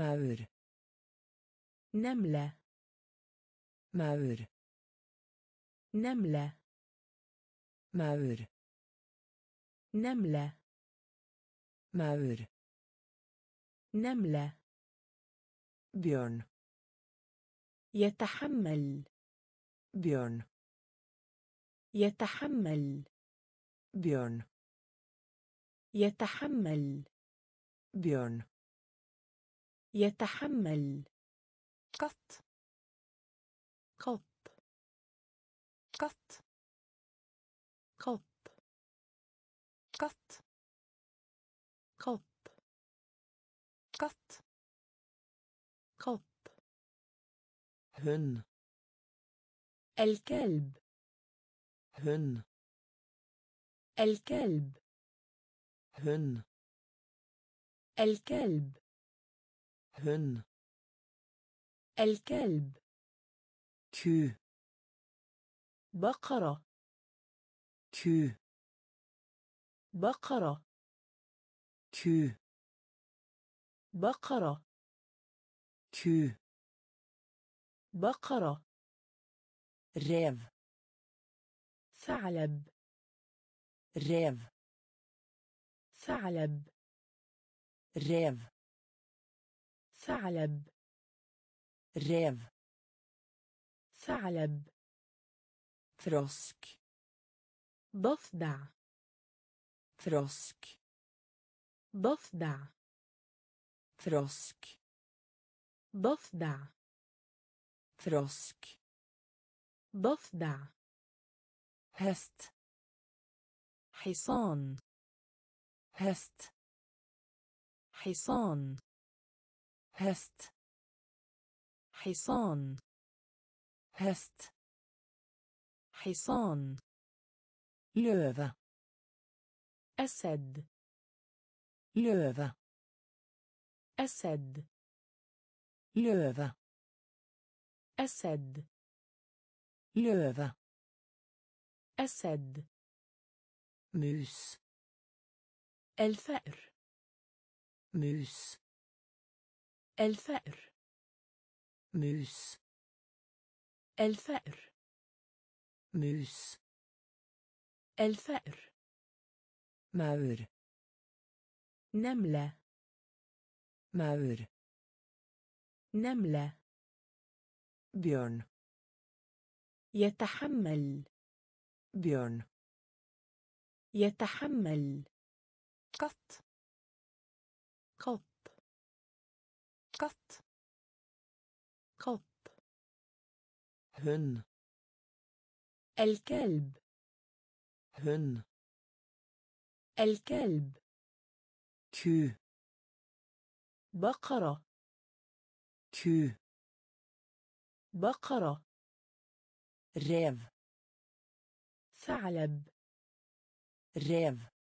maur, nemle, maur, nemle, maur, nemle, maur, nemle, björn, يتحمل, björn, يتحمل, björn, يتحمل, björn, يتحمل, katt, katt, katt, katt, katt, katt, katt, katt, hund, الكلب, hund, الكلب, hund, الكلب, hund, الكلب, كو, بقرة, كو, بقرة, كو, بقرة, كو, بقرة, ريف, ثعلب, ريف, ثعلب, ريف, ثعلب, ريف, ثعلب, ثروسك, ضفدع, ثروسك, ضفدع, ثروسك, ضفدع, ثروسك, ضفدع, هست, حصان, هست, حصان, هست, حصان, هست, حصان, löve, أسد, löve, أسد, löve, أسد, löve, أسد, موس, الفأر, موس, الفأر, موس, الفأر, موس, الفأر, ماور, نملة, ماور, نملة, بيرن, يتحمل, بيرن, يتحمل, katt, katt, katt, katt, hund, الكلب, hund, الكلب, ku, بقرة, ku, بقرة, ريف, ثعلب, ريف,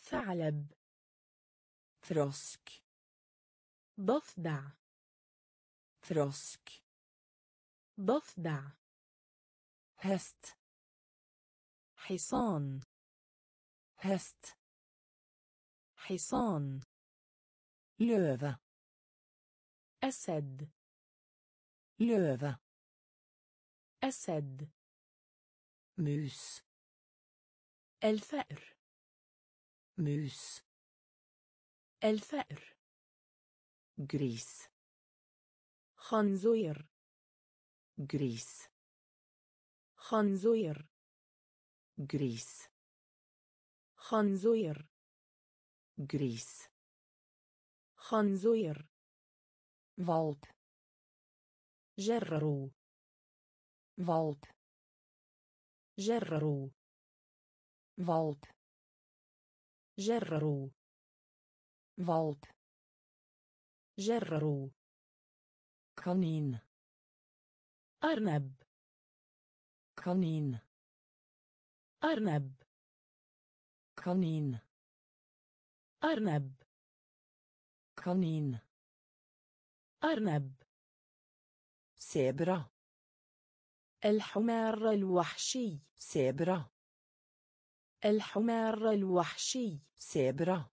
ثعلب, ثروسك, ضفدع, ثروسك, ضفدع, هست, حصان, هست, حصان, löve, أسد, löve, أسد, موس, الفأر, موس, الفأر, غريس, خنزير, غريس, خنزير, غريس, خنزير, غريس, خنزير, valp, جرروا, valp, جرروا, valp, جرروا, valp, جرروا, kanin, أرنب, kanin, أرنب, kanin, أرنب, kanin, أرنب, زبرة, الحمار الوحشي, زبرة, الحمار الوحشي, زبرة,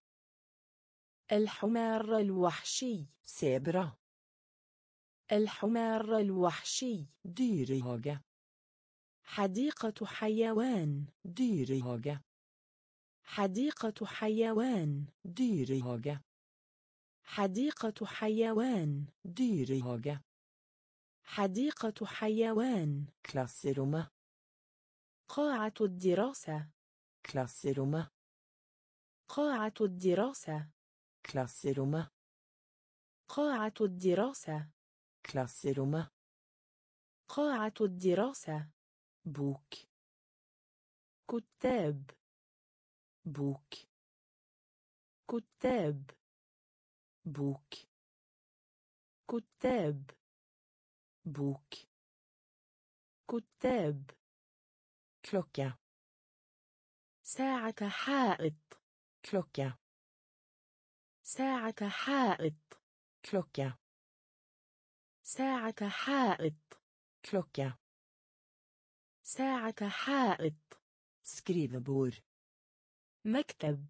الحمار الوحشي سيبرا. الحمار الوحشي ديرهاجة. حديقة حيوان ديرهاجة. حديقة حيوان ديرهاجة. حديقة حيوان ديرهاجة. حديقة حيوان كلاسروما. قاعة الدراسة كلاسروما. قاعة الدراسة كلاسروما. قاعة الدراسة كلاسروما. قاعة الدراسة بوك. كتاب بوك. كتاب بوك. كتاب بوك. كتاب klocka. ساعة حائط klocka. ساعة حائط klocka. ساعة حائط klocka. ساعة حائط skrivebord مكتب.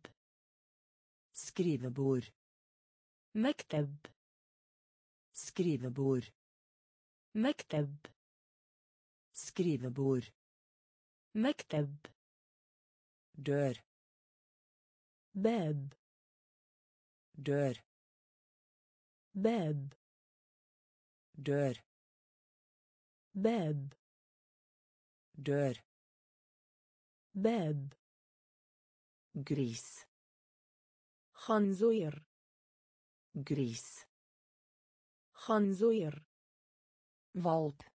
skrivebord مكتب. skrivebord مكتب. skrivebord مكتب. dörr باب. dörr باب. dörr باب. dörr باب. gris خنزير. gris خنزير. valp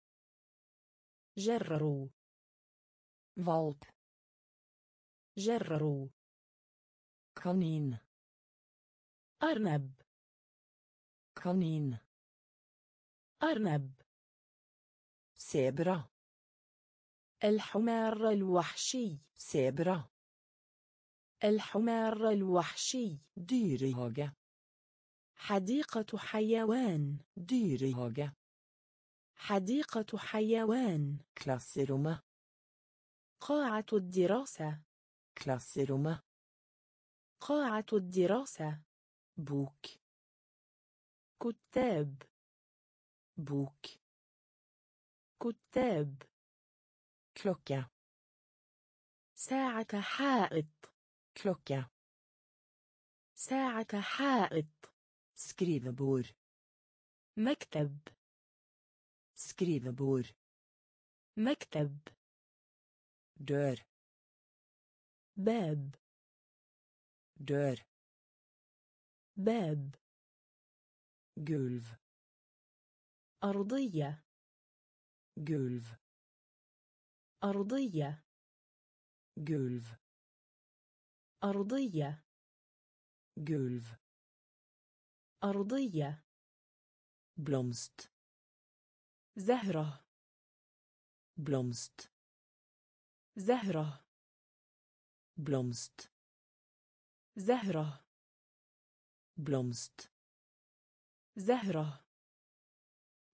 جرروا. valp جرروا. kanin أرنب. kanin أرنب. زبرة. الحمار الوحشي زبرة. الحمار الوحشي ديرهاجة. حديقة حيوان ديرهاجة. حديقة حيوان كلاسروما. قاعة الدراسة كلاسروما. قاعة الدراسة بوك. كتاب بوك. كتاب klocka. ساعة حائط klocka. ساعة حائط skrivebord مكتب. skrivebord مكتب. dörr باب. dörr باب. gulv أرضية. gulv أرضية. gulv أرضية. gulv أرضية. blomst زهرة. blomst زهرة. blomst زهرة. blomst زهرة.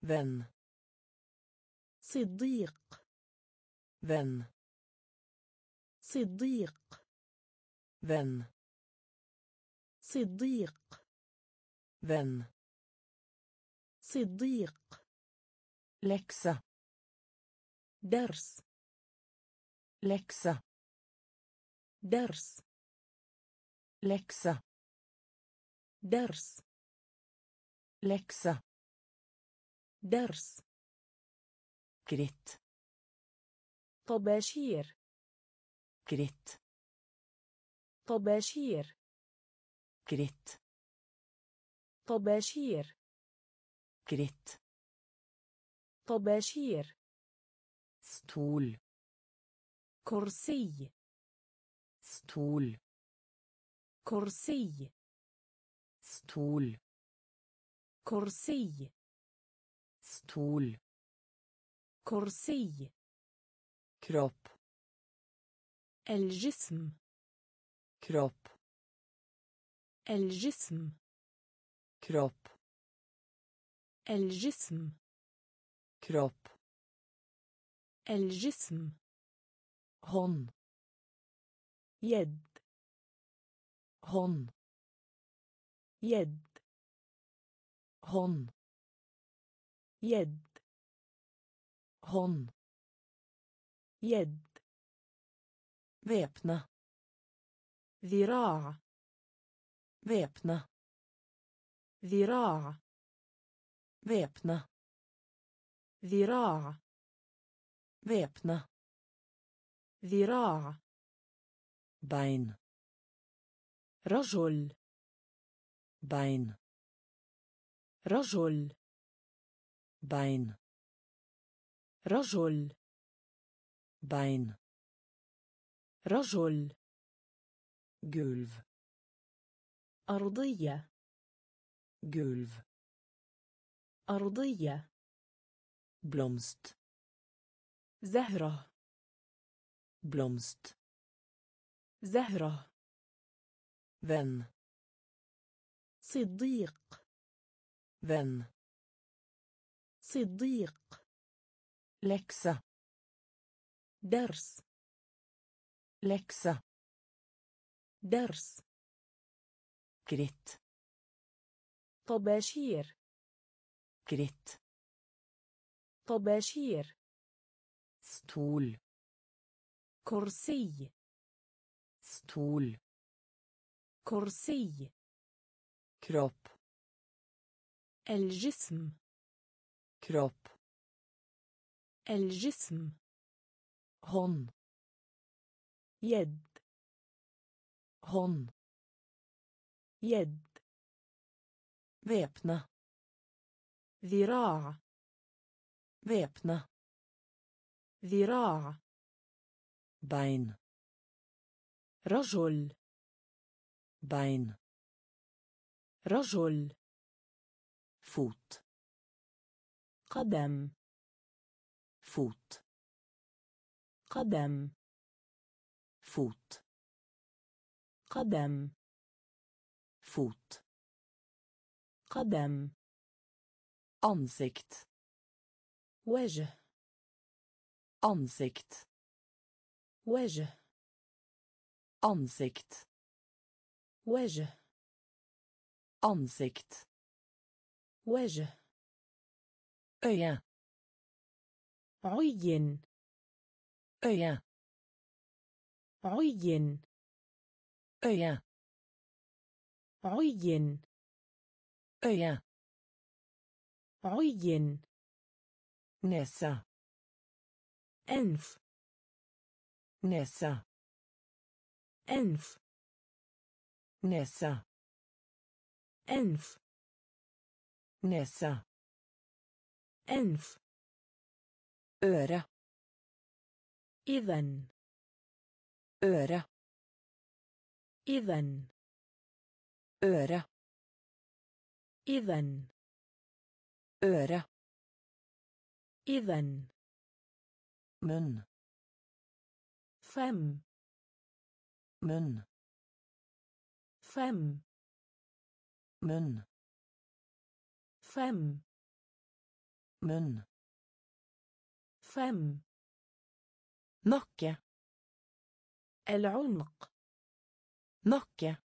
vän صديق. vän صديق. vän صديق. vän صديق. läxa درس. läxa درس. läxa درس. läxa درس. كريت طباشير. كريت طباشير. كريت طباشير. كريت طباشير. stol كرسي. stol كرسي. stol كرسي. stol كرسي. kropp الجسم. kropp الجسم. kropp الجسم. kropp الجسم. hand يد. hand Yed. Hånd. Yed. Hånd. Yed. Væpne. ذراع. Væpne. ذراع. Væpne. ذراع. Væpne. ذراع. بين. رجل. بين. رجل. بين. رجل. بين. رجل. جولف. أرضية. جولف. أرضية. بلومست. زهرة. بلومست. زهرة. vän. صديق. vän. صديق. läxa. درس. läxa. درس. كريت. طباشير. كريت. طباشير. stol. كرسي. stol. كرسي. كروب. الجسم. كروب. الجسم. هون. يد. Hånd. Jedd. Væpne. ذراع. Væpne. ذراع. Bein. رجل. Bein. رجل. Fot. قدم. Fot. قدم. Fot. قدم. Fot. قدم. Ansikt. وجه. Ansikt. وجه. Ansikt. وجه. Ansikt. وجه. Øye. عين. Øye. عين. أيا. عين. أيا. عين. نسا. أنف. نسا. أنف. نسا. أنف. نسا. أنف. أرى. إذن. أرى. إذن. أرى. إذن. أرى. إذن. من. فم. من. فم. من. فم. من. فم. نكة. العنق. نكة.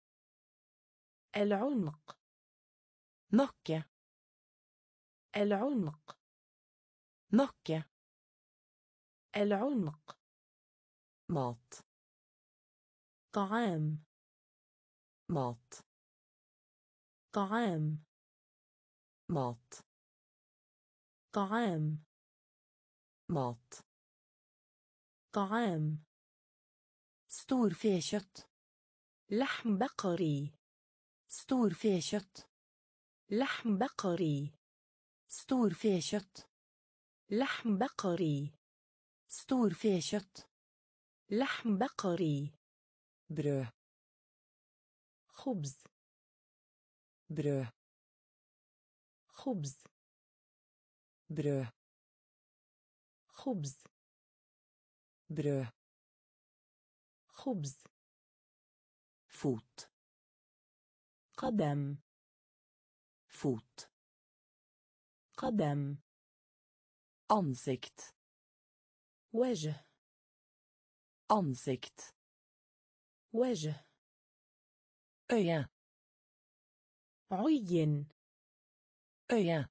العنق. نكة. العنق. نكة. العنق. مات. طعام. مات. طعام. مات. طعام. مات. طعام. storfekjøtt. لحم بقري. storfekjøtt. لحم بقري. storfekjøtt. لحم بقري. storfekjøtt. لحم بقري. brød. خبز. brød. خبز. brød. خبز. brød. خبز. fot. قدم. fot. قدم. ansikt. وجه. ansikt. وجه. øye. عين أيا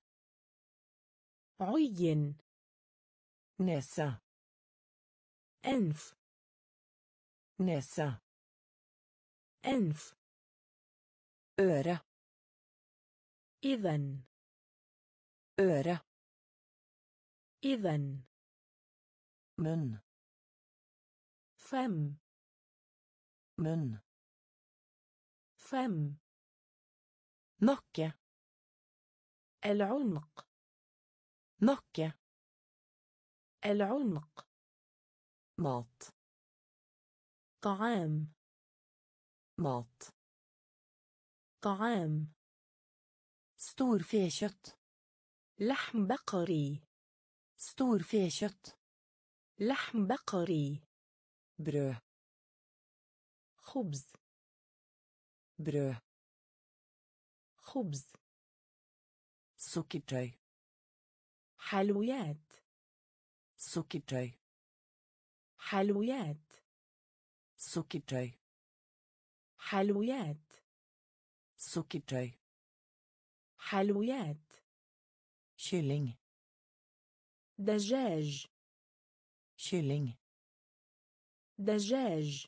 عين نسا أنف نسا أنف أرى إذن أرى إذن من فم من فم نكة العنق نكة العنق مات طعام مات طعام storfekjøtt لحم بقري storfekjøtt لحم بقري brød خبز brød خبز سكرتاي حلويات سكرتاي حلويات سكرتاي حلويات سكرتاي حلويات شيلين دجاج شيلين دجاج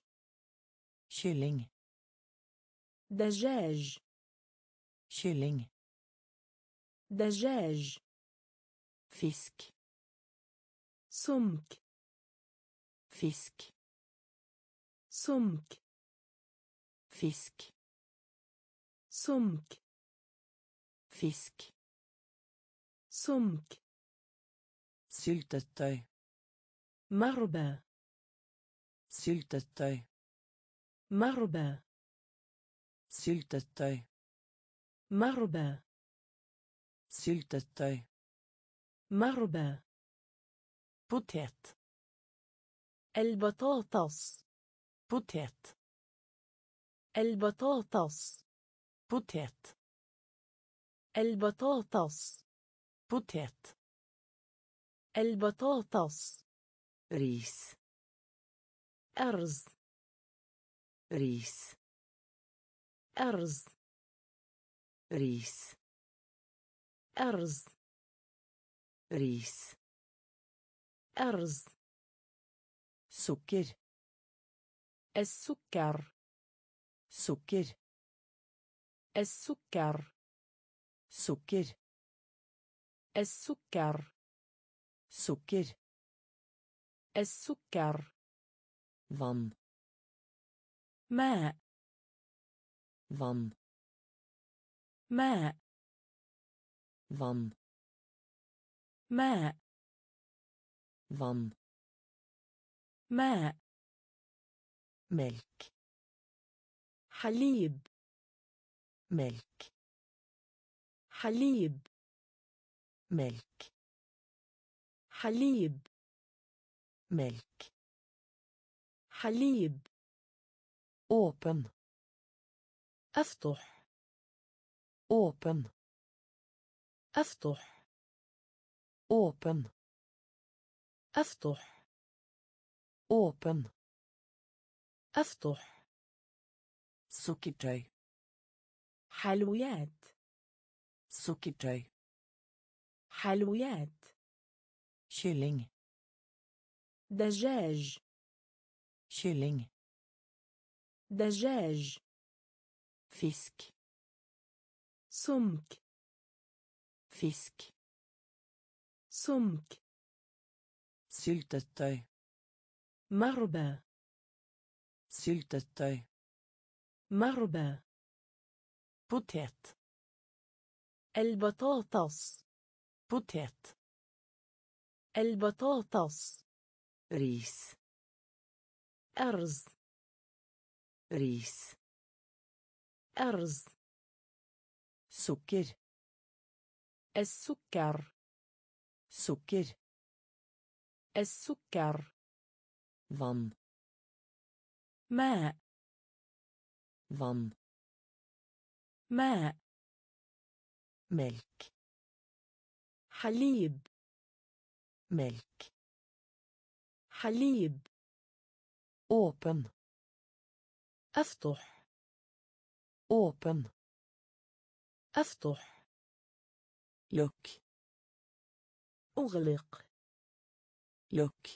شيلين دجاج شيلين دجاج فيسك سمك فيسك سمك فيسك سمك فيسك سمك سلتتاي مربى سلتتاي مربى سلتتاي مربى سلتتاي مربى بوتيت البطاطس بوتيت البطاطس بوتيت البطاطس بوتيت البطاطس ريس أرز ريس أرز ريس أرز ريس أرز سكر السكر سكر السكر سكر السكر سكر السكر van ماء van ماء van ماء van ماء ملك حليب ملك حليب ملك حليب ملك حليب open افتح open افتح open افتح open افتح سكرتاي حلويات سكرتاي حلويات شيلين دجاج شيلين دجاج فيسك سمك فيسك سمك سلتتاي مربى سلتتاي مربى بوتيت البطاطس بوتيت البطاطس ريس أرز ريس أرز سكر السكر سكر السكر van ماء ملك حليب ملك حليب open افتح open أفتح لوك أغلق لوك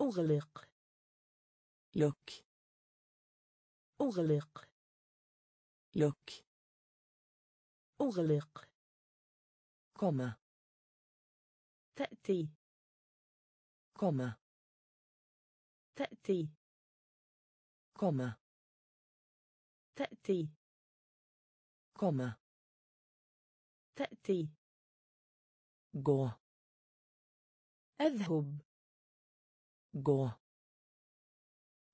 أغلق لوك أغلق لوك أغلق كما تأتي كما تأتي كما تأتي كما تأتي جو أذهب جو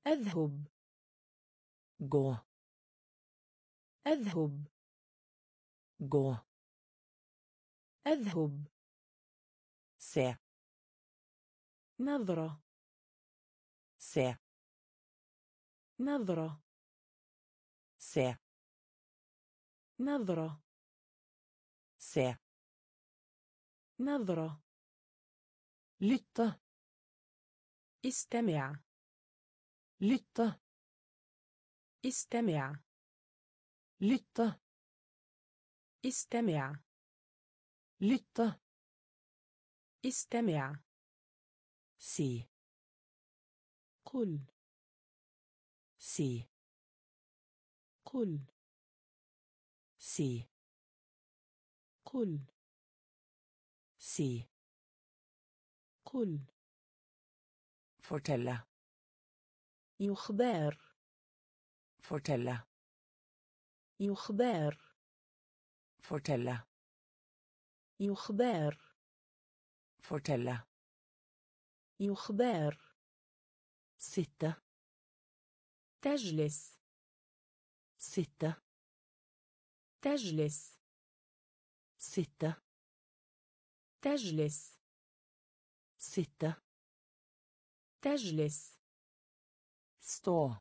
أذهب جو أذهب جو أذهب ساعة نظرة ساعة نظرة ساعة نظرة ساعة نظرة لطة استمع لطة استمع لطة استمع لطة استمع سي قل سي قل سي قل سي قل fortella يخبر fortella يخبر fortella يخبر fortella يخبر ستة تجلس ستة تجلس ستة تجلس ستة تجلس ستو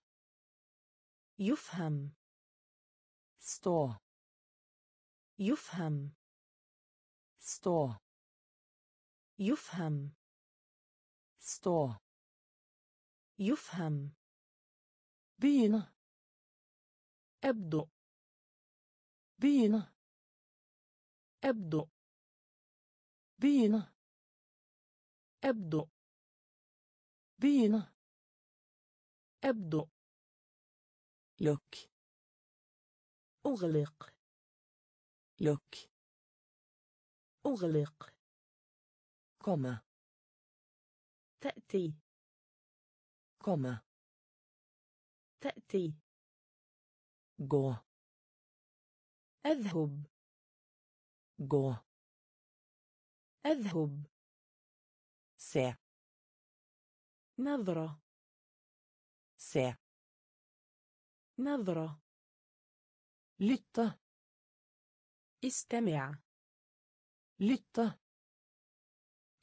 يفهم ستو يفهم ستو يفهم ستو يفهم بينا أبدو بينا أبدو بينا أبدو بينا أبدو لوك أغلق لوك أغلق كما تأتي كما تأتي جو أذهب جو أذهب ساعة نظرة ساعة نظرة لطة استمع لطة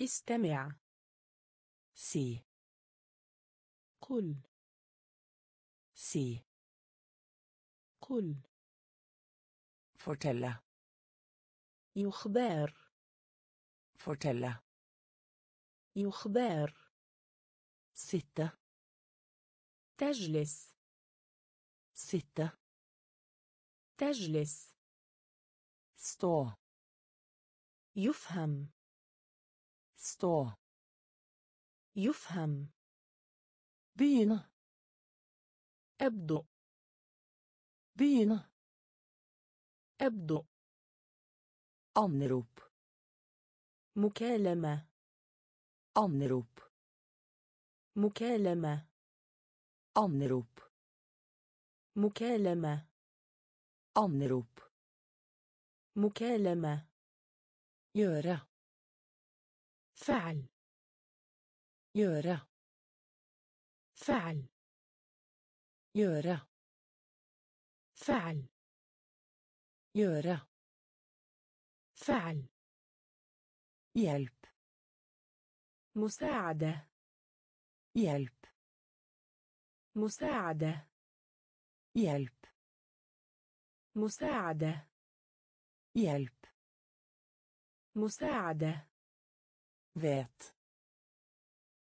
استمع سي قل سي قل fortella يخبر fortella يخبر ستة تجلس ستة تجلس ستو يفهم ستو يفهم بينا أبدو بينا أبدو أنروب مكالمة أنروب مكالمة أنروب مكالمة أنروب مكالمة يرى فعل يرى فعل يرى فعل يرى فعل يلب مساعدة يلب مساعدة يلب مساعدة يلب مساعدة vet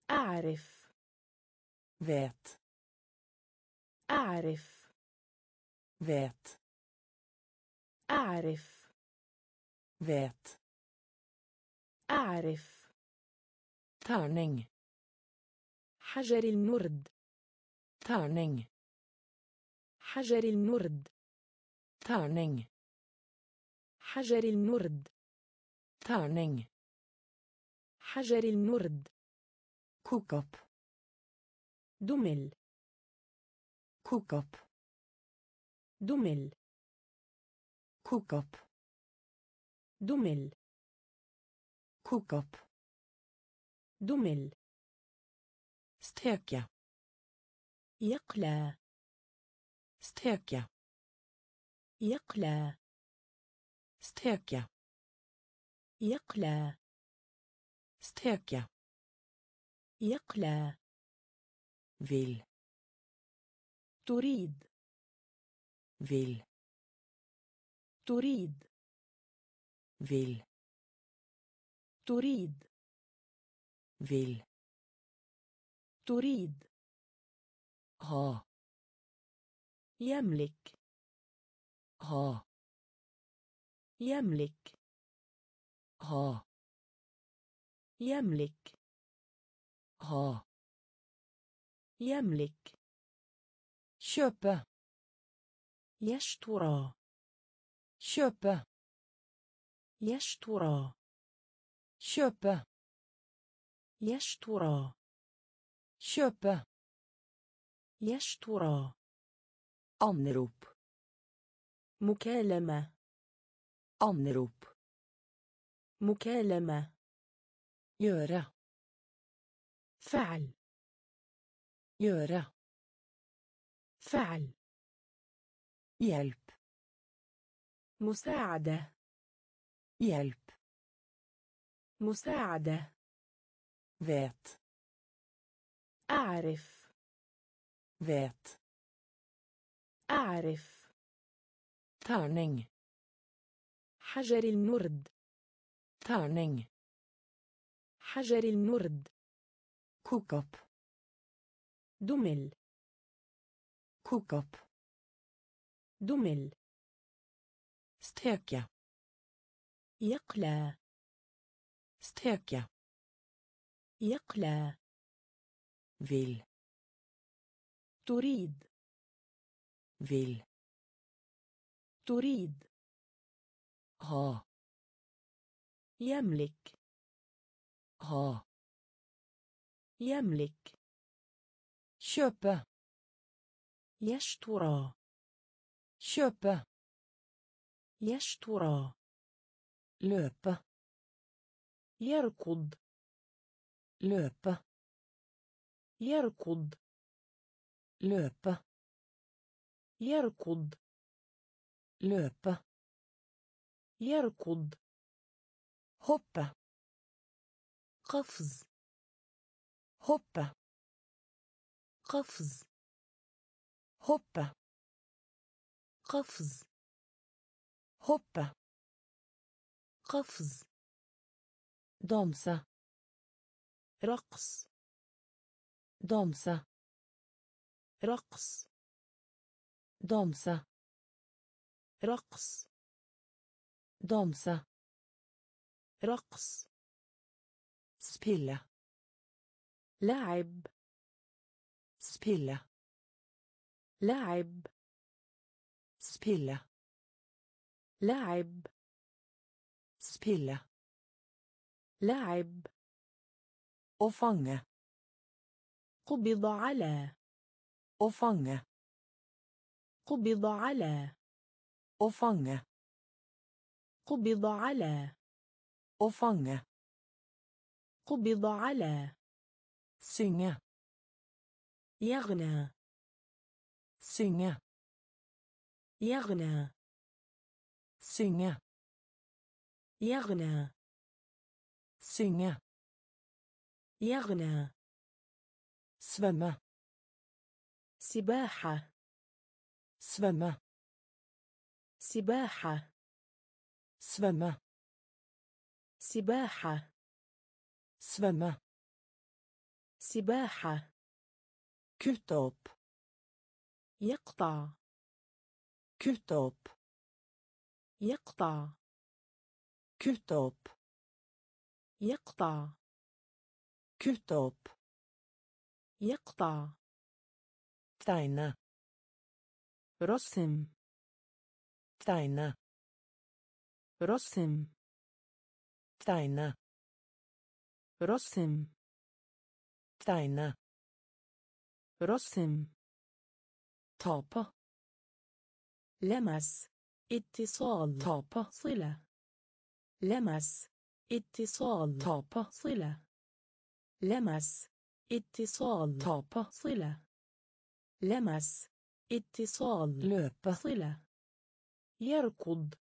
أعرف vet أعرف vet أعرف. vet. أعرف. تارنينغ. حجر النرد. تارنينغ. حجر النرد. تارنينغ. حجر النرد. تارنينغ. حجر النرد. كوكب. دمل. كوكب. دمل. كوكب. دمل. كوكب. دمل. steka. يقلى. steka. يقلى. steka. يقلى. steka. يقلى. vill. تريد. vill. تريد. vill. تريد. vill. تريد. ها. يملك. ها. يملك. ها. يملك. ها. يملك. köpa. يشترى. köpa. يشترى. köpa. يشترى. köpa. يشترى. anrop. مكالمة. anrop. مكالمة. göra. فعل. göra. فعل. hjälp. مساعدة. hjälp. مساعدة. vet. أعرف. vet. أعرف. tärning. حجر النرد. tärning. حجر النرد. كوكب. دمل. كوكب. دمل. steka. يقلى. steka. يقلى. vill. تريد. vill. تريد. ha. يملك. ha. يملك. köpa. يشترى. köpa. يشترى. löpa. يركض. löpa. يركض. löpa. يركض. löpa. يركض. hoppa. قفز. hoppa. قفز. hoppa. قفز. hoppa. قفز. dansa. رقص. dansa. رقص. dansa. رقص. dansa. رقص. spilla. لاعب. spilla. لاعب. spilla. لاعب. spilla. لاعب. å fånga. قبض على. å fånga. قبض على. å fånga. قبض على. å fånga. قبض على. synge. يغنى. synge. يغنى. synge. يغنى. synge. يغنى. svømme. سباحة. svømme. سباحة. svømme. سباحة. svømme. سباحة. kutte opp. يقطع. kutte opp. يقطع كتب يقطع كتب يقطع تاينا رسم تاينا رسم تاينا رسم تاينا رسم طابة لمس اتصال طابة صلة لمس اتصال طابة صلة لمس اتصال طابة صلة لمس اتصال لوب صلة يركض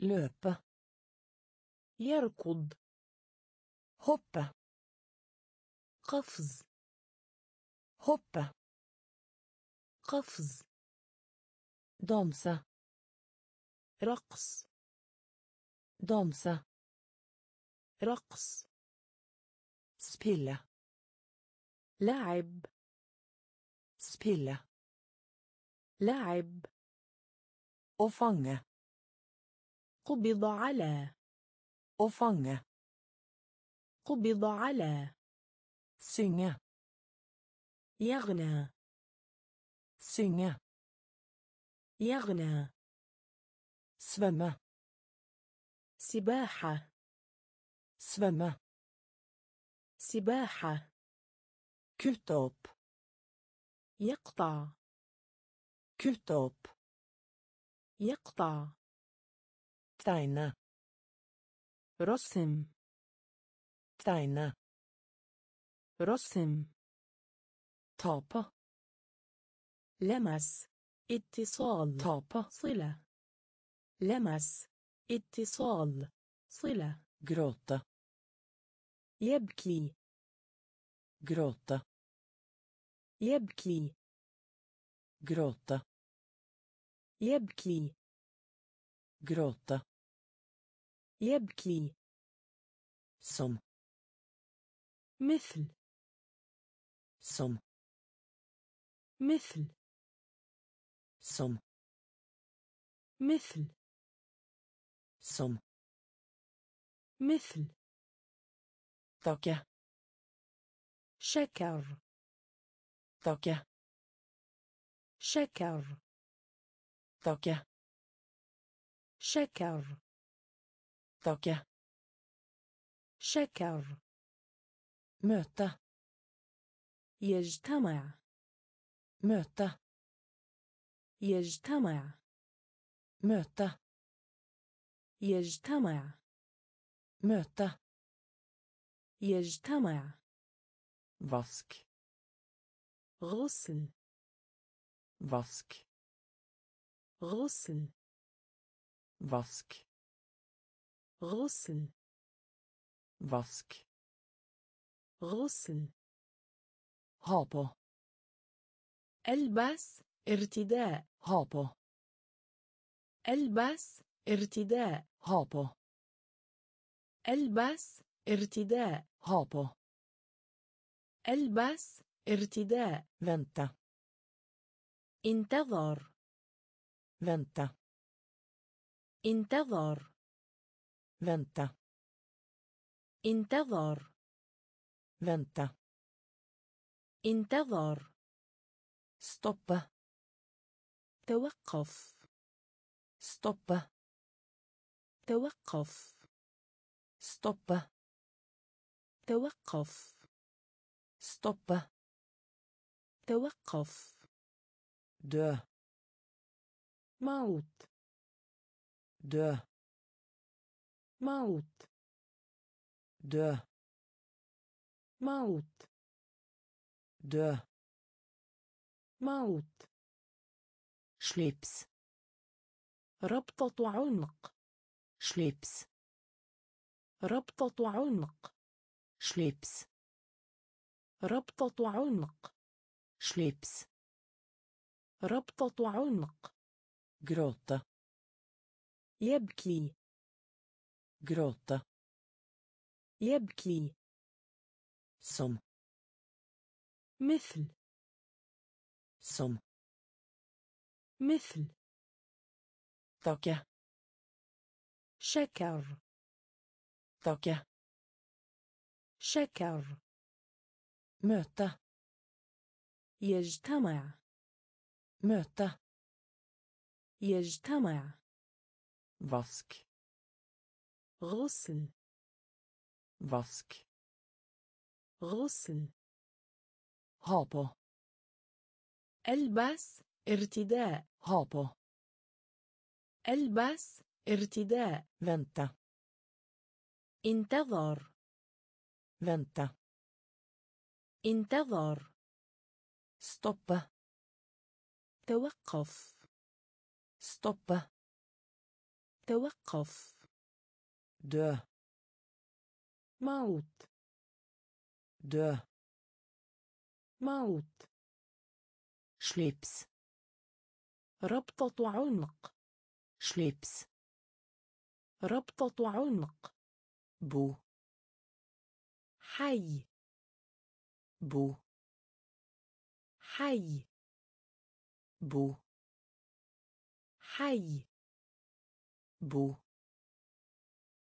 لوب يركض هوب قفز هوب قفز dansa رقص dansa رقص spilla لاعب spilla لاعب å fange قبض على å fange قبض على synge يغنى synge يغنى svømme سباحة svømme سباحة kutte opp يقطع tegne رسم طابة لمس اتصال طابة صلة لمس اتصال صلة gråta يبكي gråta يبكي gråta يبكي gråta يبكي som مثل som مثل som مثل som مثل طاقة شكر طاقة شكر طاقة شكر طاقة شكر möta يجتمع möta يجتمع möta يجتمع möta يجتمع vask غسل vask غسل vask غسل vask غسل هابو البس ارتداء هابو البس ارتداء هابو البس ارتداء هابو البس ارتداء vänta انتظر vänta انتظر vänta انتظر vänta انتظر stoppa توقف stoppa توقف stoppa توقف stoppa توقف dö موت dö موت dö موت dö موت شليبس ربطة عنق شليبس ربطة عنق شليبس ربطة عنق شليبس ربطة عنق gråta يبكي gråta يبكي som مثل طاقة شكر تاكه شكر möte يجتمع möte يجتمع vask غسل vask غسل هابو البس ارتداء هابو البس ارتداء vänta انتظر vänta انتظر stoppa توقف stoppa توقف dö موت dö موت شليبس ربطة عنق شليبس ربطة عنق بو حي بو حي بو حي بو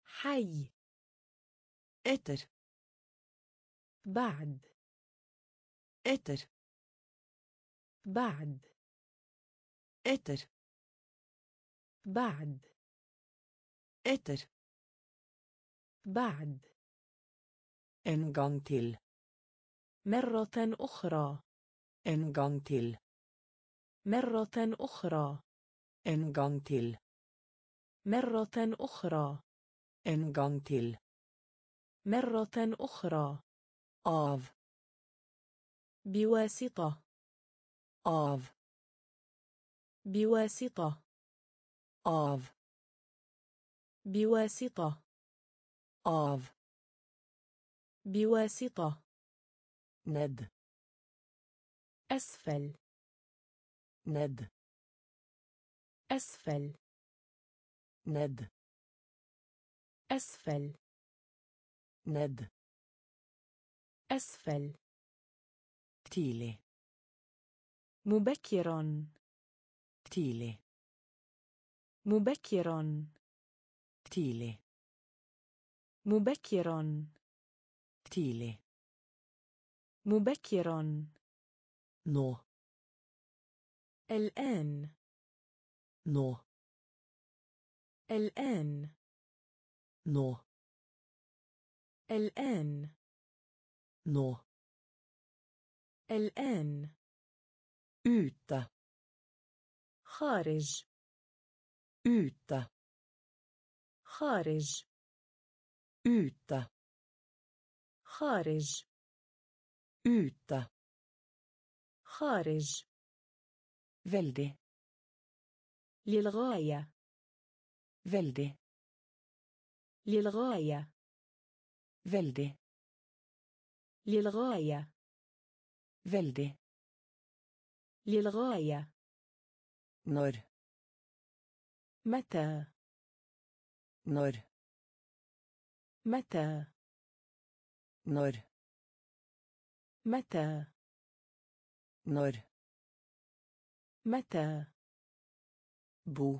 حي اتر بعد اتر بعد اتر بعد اتر بعد en gång till مرة أخرى en gång till مرة أخرى en gång till مرة أخرى en gång till مرة أخرى av بواسطة av بواسطة av بواسطة av بواسطة ند أسفل ند أسفل ند أسفل ند أسفل تيلي مبكرا تيلي مبكرا تيلي مبكرا تيلي مبكرا نو الآن نو الآن نو الآن نو الآن ute خارج ute خارج ute خارج ute خارج väldigt للغاية väldigt للغاية väldigt للغاية väldigt للغاية när متى när متى när متى när متى بو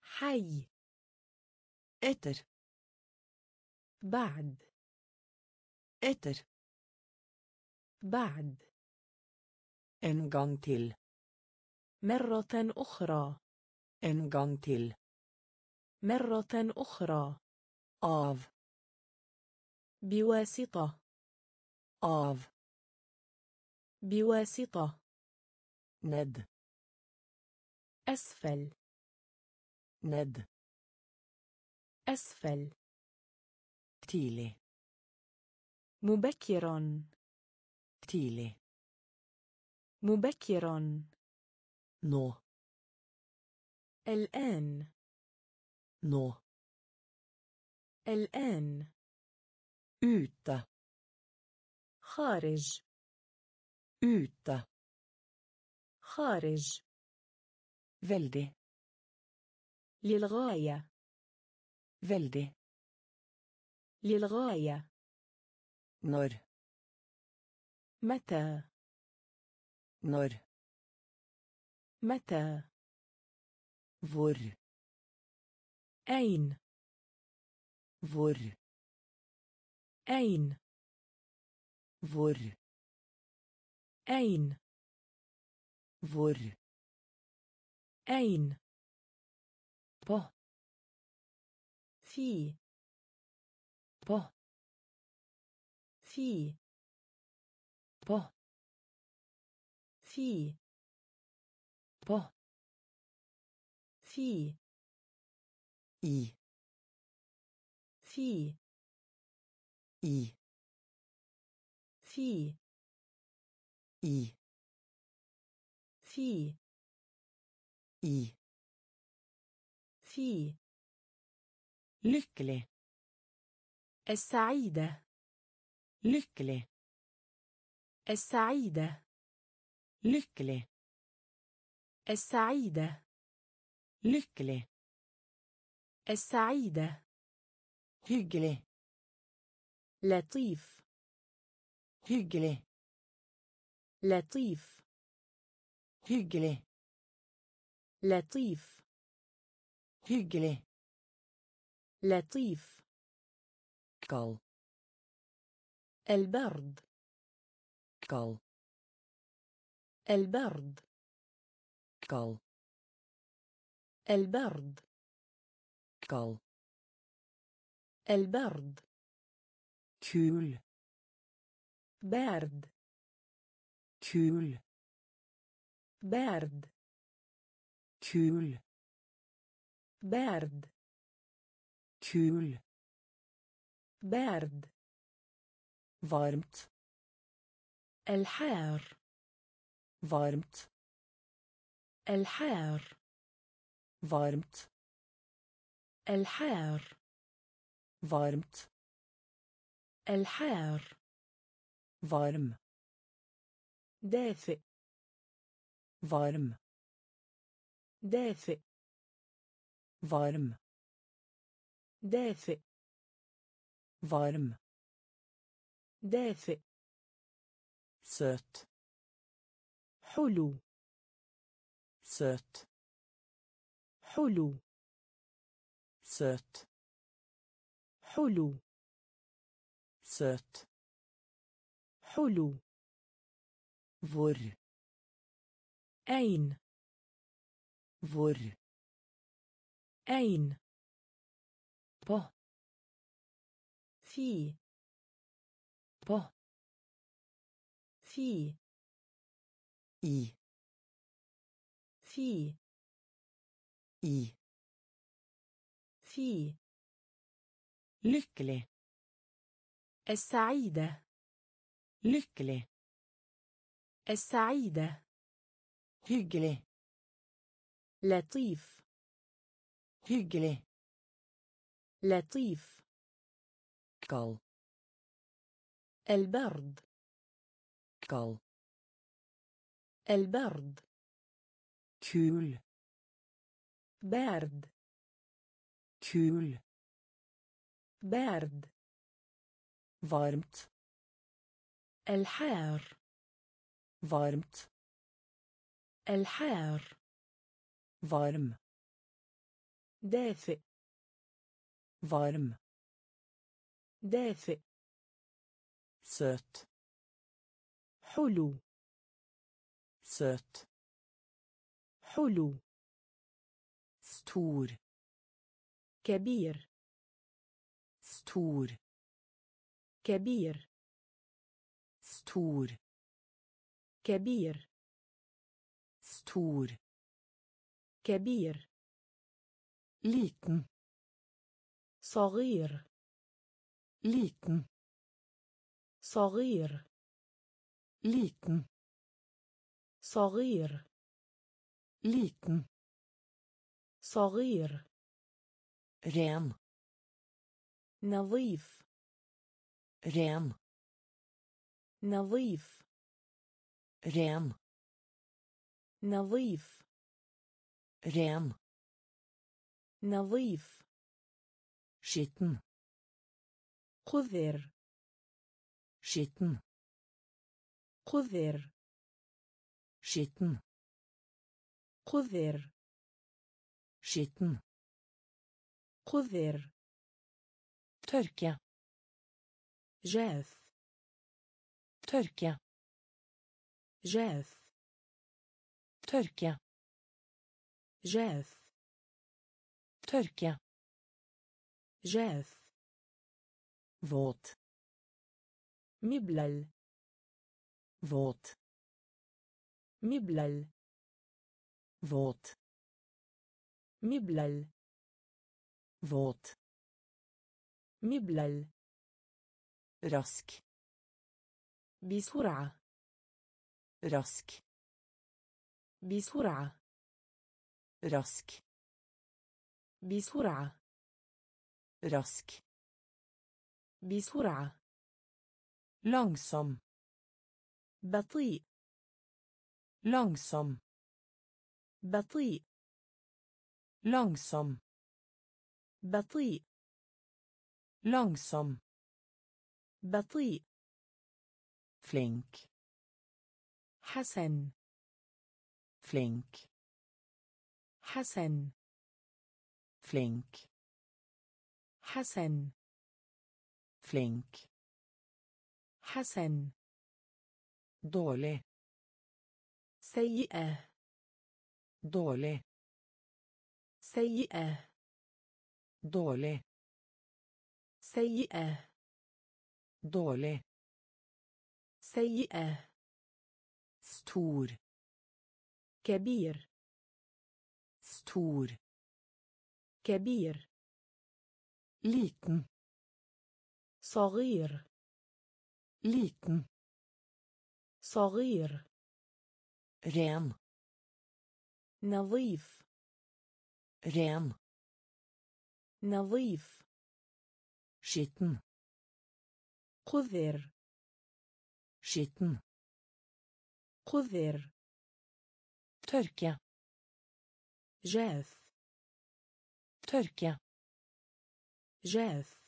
حي اتر بعد en gång till مرة أخرى av بواسطة av بواسطة ند أسفل تيلي مبكرا نو الآن ute خارج väldigt للغاية när متى Hvor أين Hvor أين Hvor أين Hvor أين på في på في på في på في i في i في i في i في lycklig السعيدة lycklig السعيدة lycklig السعيدة lycklig السعيدة hygglig لطيف hygglig لطيف hygglig لطيف hygglig لطيف kall البرد kall البرد kall البرد kall البرد kul برد kul برد kul برد kul برد varmt الحار varmt الحار varmt الحار varmt الحار varm دافئ varm دافئ varm دافئ varm دافئ söt حلو söt حلو söt حلو söt حلو Hvor أين på في i في lycklig السعيدة lycklig السعيدة hygglig لطيف hygglig لطيف kall البرد kall البرد kul برد kul برد varmt الحار varmt الحار varm دافئ varm دافئ söt حلو stor كبير stor كبير stor كبير liten صغير liten صغير liten صغير ren نظيف ren نظيف ren نظيف skitten خضر skitten خضر skitten قذر skitten قذر tørke جاف tørke جاف tørke جاف tørke جاف våt مبلل våt مبلل våt مبلل våt مبلل راسك بسرعة راسك بسرعة راسك بسرعة راسك بسرعة لانسام بطيء لانسام بطيء لانسام بطيء لانسام بطيء فلينك حسن فلينك حسن فلينك حسن فلينك حسن dårlig سيئة dårlig سيئة dårlig سيئة dårlig سيئة stor كبير stor كبير liten صغير liten صغير ren نظيف skitten قذر tørke جاف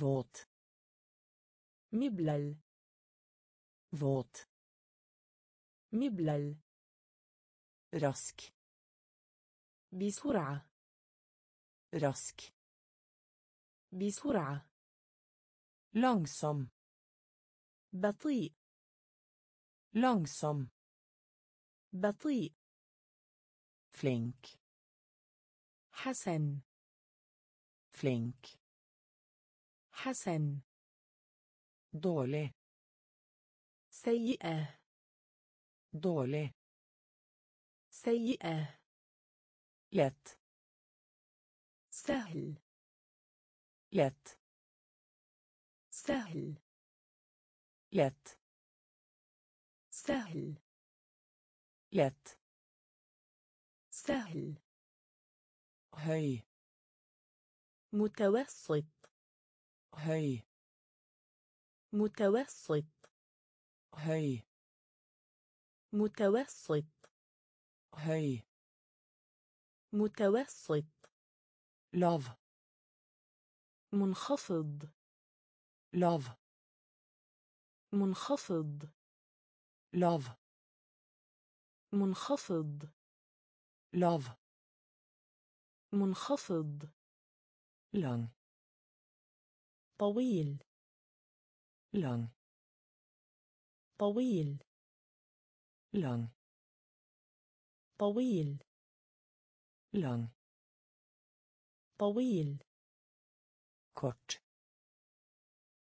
våt مبلل راسك بسرعة لانسام بطيء فلينك حسن dårlig سيئة lätt سهل lätt سهل lätt سهل höj متوسط höj متوسط höj متوسط love منخفض love منخفض love منخفض long طويل long طويل long طويل long طويل kort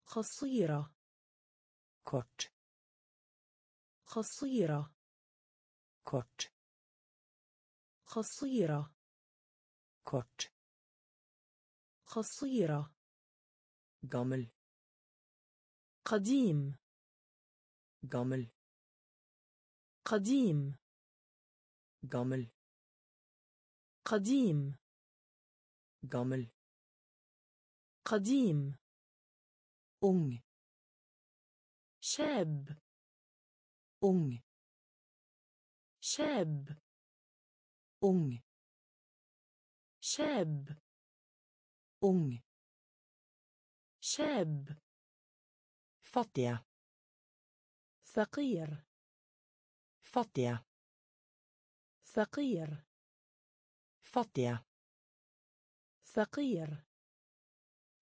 قصيرة kort قصيرة kort قصيرة kort قصيرة gammel قديم gammel قديم gammel قديم gammel قديم ung شاب ung شاب ung شاب fattiga فقير fattiga فقير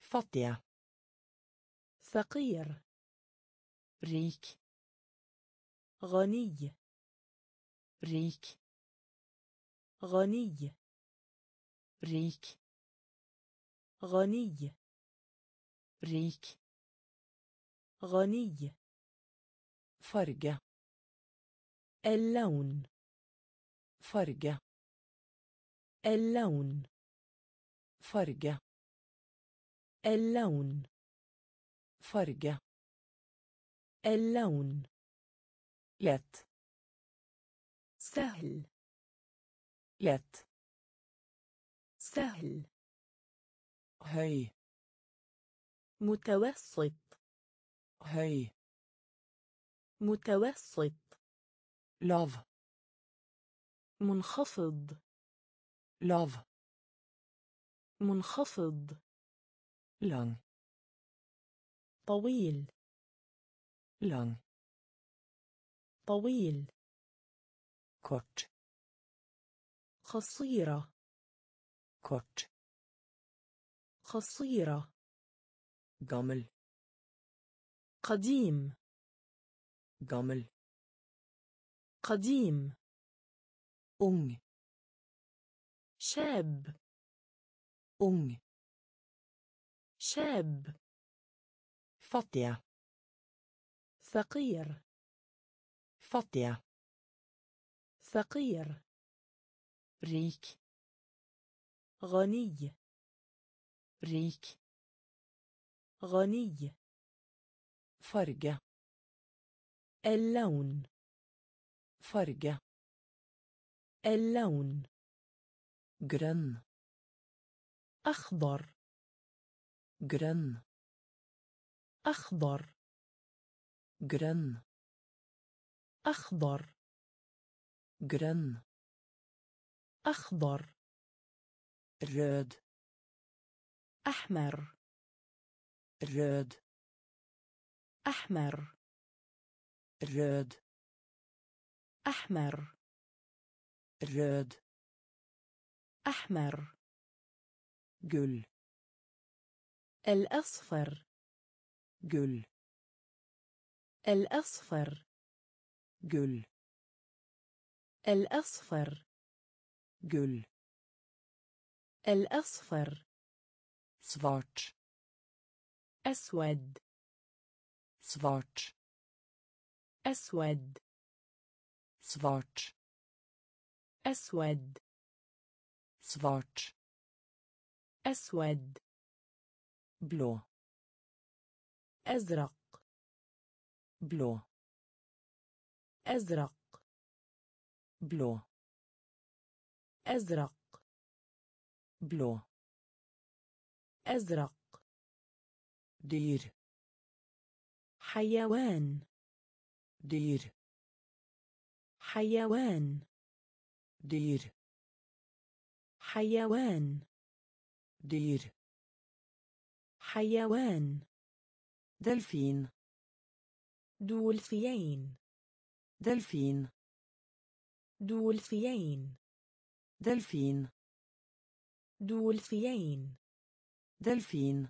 fattiga فقير rik غني rik غني rik غني rik غني فرقة اللون فرقة اللون فرقة اللون فرقة اللون لت سهل لت سهل هاي متوسط هاي متوسط لاف منخفض لاف منخفض لان طويل لان طويل كورت قصيرة كورت قصيرة جمل قديم جمل قديم ung شاب ung شاب fattiga فقير rik غني فرقة اللون فرقة اللون grön أخضر grön أخضر grön أخضر röd أحمر röd أحمر röd أحمر röd أحمر gul الأصفر gul الأصفر gul الأصفر gul الأصفر svart أسود svart أسود svart أسود svart أسود blå أزرق blå أزرق blå أزرق blå أزرق دير حيوان دير حيوان دير حيوان دير حيوان دلفين دولفين دلفين دولفين دلفين دولفين دلفين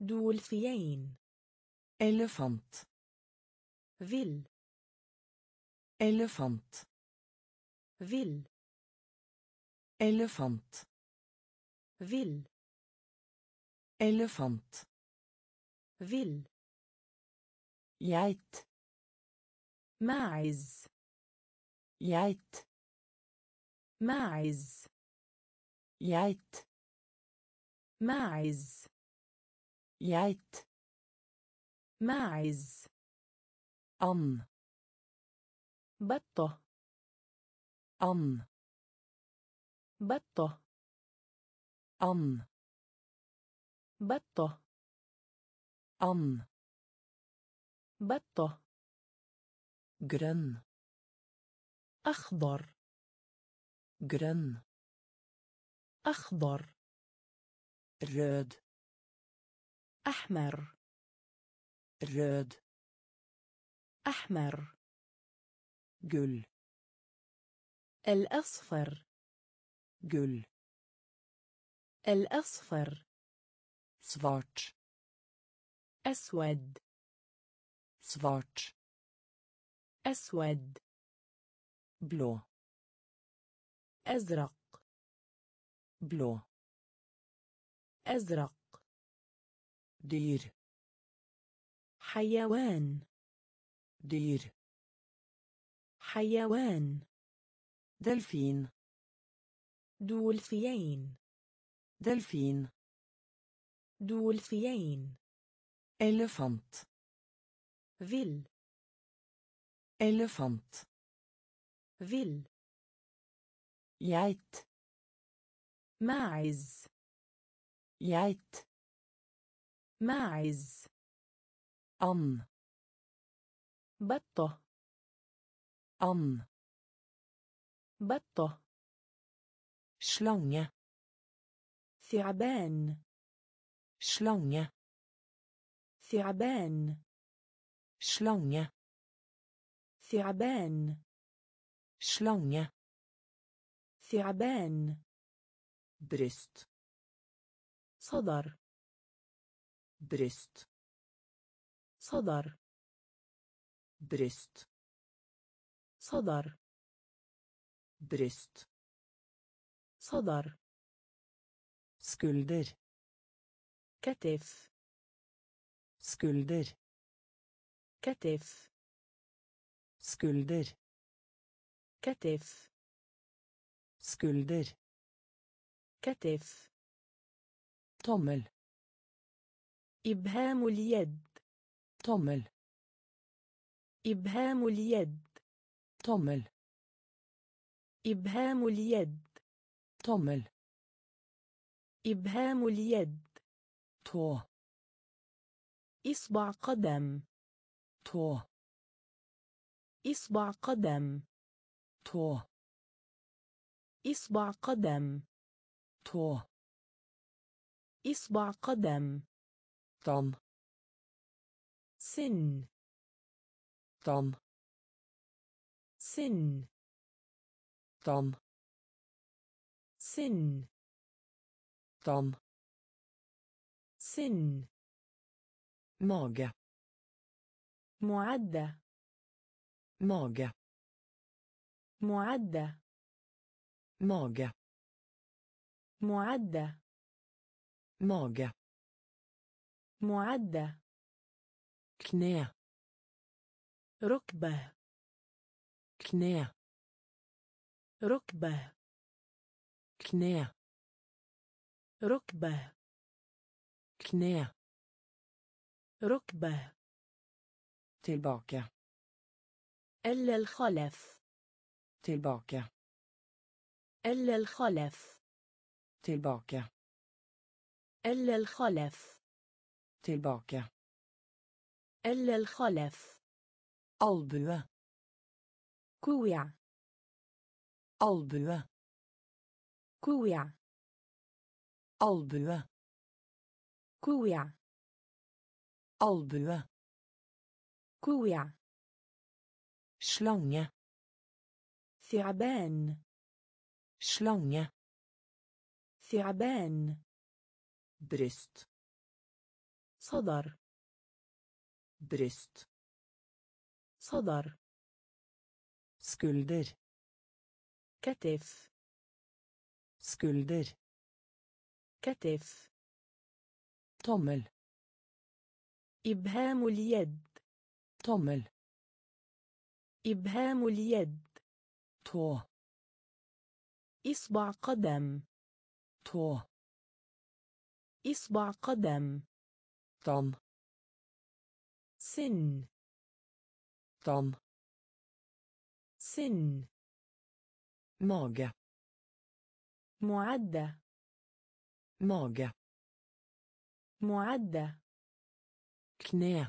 دولفين elefant vill elefant vill elefant vill elefant vill geit ma'iz geit ma'iz geit ma'iz geit ماعز أن بطة أن بطة أن بطة grön أخضر röd أحمر الأصفر gul الأصفر svart أسود svart أسود blå أزرق blå أزرق dyr حيوان dyr حيوان دلفين دولفين دلفين دولفين elefant vill elefant vill geit ماعز geit ماعز أن بطة أن بطة slange ثعبان slange ثعبان slange ثعبان slange ثعبان bröst صدر bröst صدر bröst صدر bröst صدر skulder كتف skulder كتف skulder كتف skulder كتف tommel إبهام اليد tommel إبهام اليد tommel إبهام اليد tommel إبهام اليد tå إصبع قدم tå إصبع قدم tå إصبع قدم tå إصبع قدم tann سن tann سن tann سن tann سن mage معدة mage معدة mage معدة mage معدة knä ركبة knä ركبة knä ركبة knä ركبة tillbaka إلا الخلف tillbaka إلا الخلف tillbaka إلا الخلف tillbaka إلا الخلف albue كوع albue كوع albue كوع albue كوع slange ثعبان bröst صدر skulder كتف tommel إبهام اليد tå إصبع قدم tå إصبع قدم tann سن mage معدة knä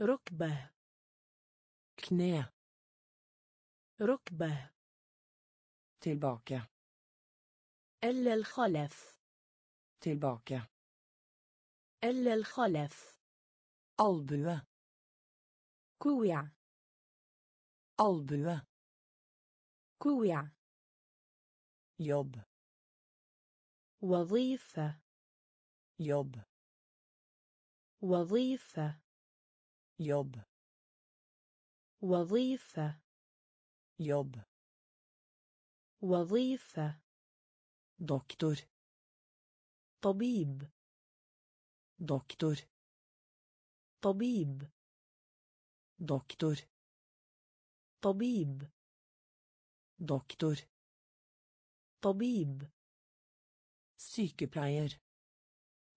ركبة tillbaka إلا الخلف tillbaka إلا الخلف albue كوع jobb وظيفة jobb وظيفة jobb وظيفة jobb وظيفة دكتور طبيب دكتور طبيب دكتور طبيب دكتور طبيب sykepleier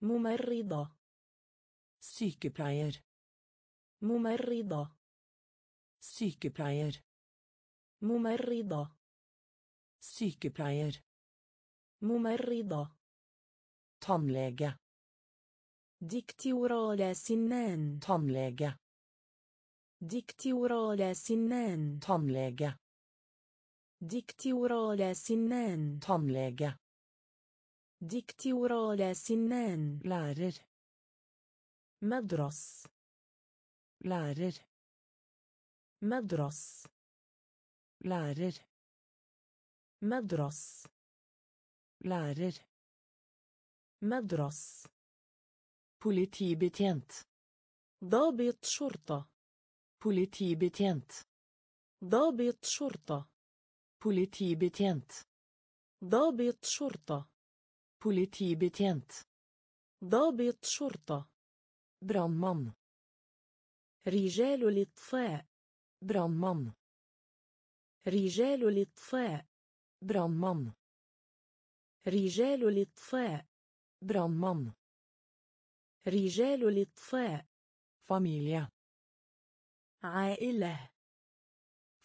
ممرضة sykepleier ممرضة sykepleier ممرضة sykepleier ممرضة tandläge دكتورة سنان tandläge دكتورة سنان tandläge دكتورة سنان tandläge دكتورة سنان lärer مدرس lärer مدرس lärer مدرس lärer مدرس politibetjent ضابط شرطة politibetjent ضابط شرطة politibetjent ضابط شرطة politibetjent ضابط شرطة brandman رجال الإطفاء brandman رجال الإطفاء brandman رجال الإطفاء brandman رجال الإطفاء familje عائلة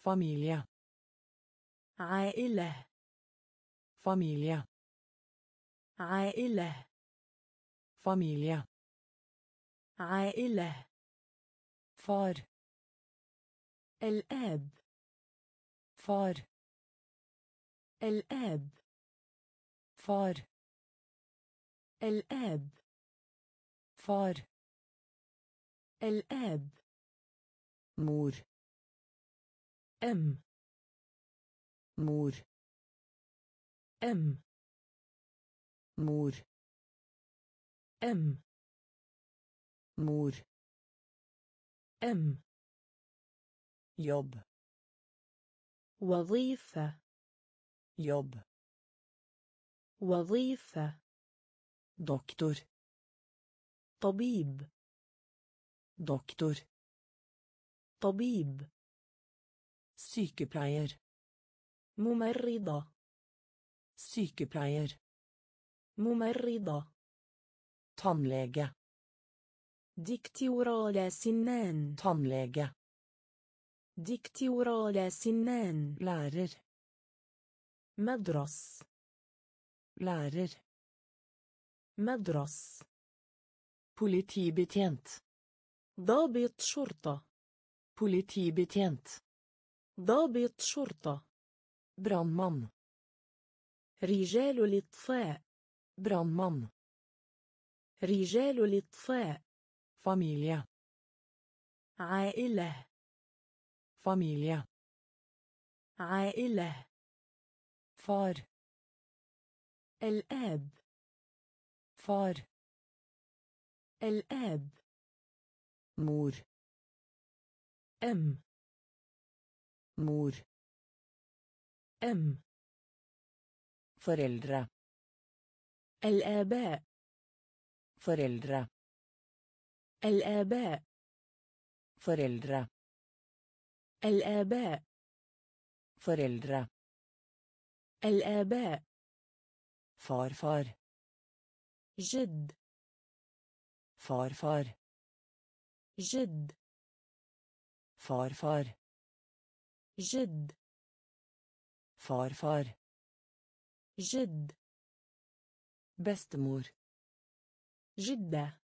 familje عائلة familje عائلة familje عائلة far الأب far الأب far الأب far الأب mor mor mor mor jobb وظيفة doktor طبيب sykepleier ممرضة tandläge دكتورة سنان lärer مدرس politibetjent ضابط شرطة brandman رجال الإطفاء brandman رجال الإطفاء familje عائلة far الأب mor föräldrar الآباء föräldrar الآباء föräldrar الآباء farfar جد farfar جد farfar جد farfar جد bestemor جدة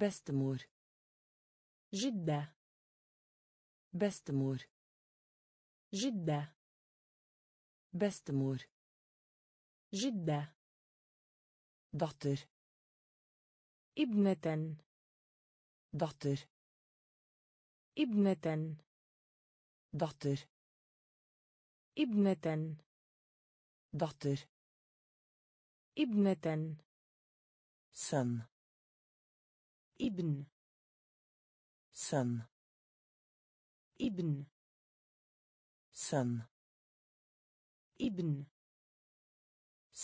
bestemor جدة bestemor جدة bestemor جدة dotter ابنة dotter ابنة dotter ابنة dotter ابنة son ابن son ابن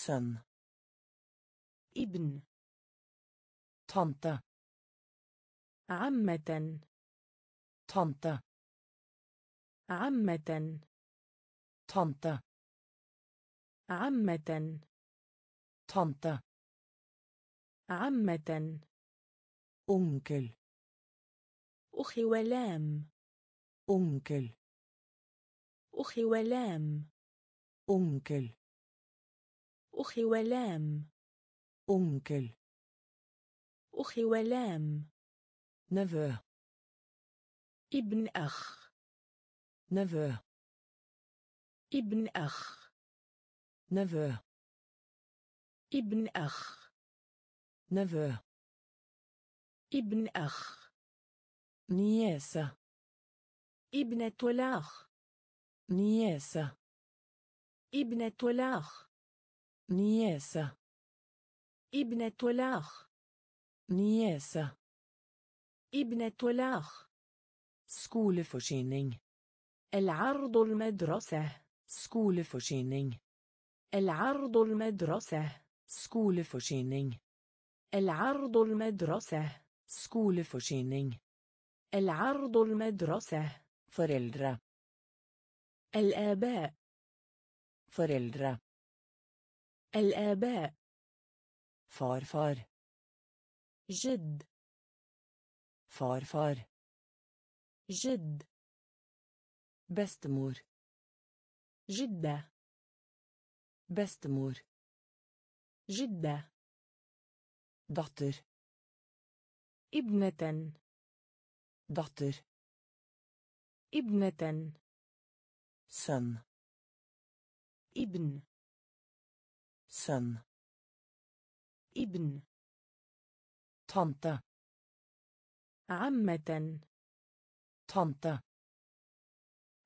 son ابن tante عمة tante عمة tante عمة onkel أخي ولام onkel أخي ولام onkel أخي ولام onkel أخي ولام nevø ابن أخ nevø ابن أخ nevø ابن أخ nevø ابن أخ nièce ابنة الأخ nièce ابنة الأخ nièce ابنة الأخ nièce ابنة الأخ skoleforsyning العرض المدرسة skoleforsyning العرض المدرسة skoleforsyning العرض المدرسة skoleforsyning العرض المدرسة föräldrar الآباء föräldrar الآباء farfar جد farfar جد bestemor جدة bestemor جدة dotter ابنة dotter ابنة son ابن tante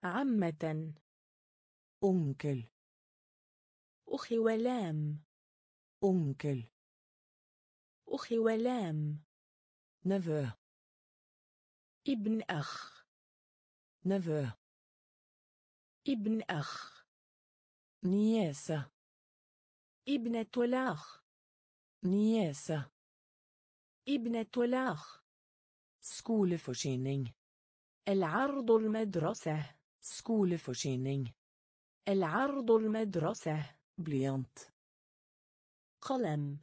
عمة onkel أخي ولام nevø ابن أخ nevø ابن أخ nièce ابنة الأخ nièce ابنة الأخ skoleforsyning العرض المدرسة skoleforsyning العرض المدرسة blyant قلم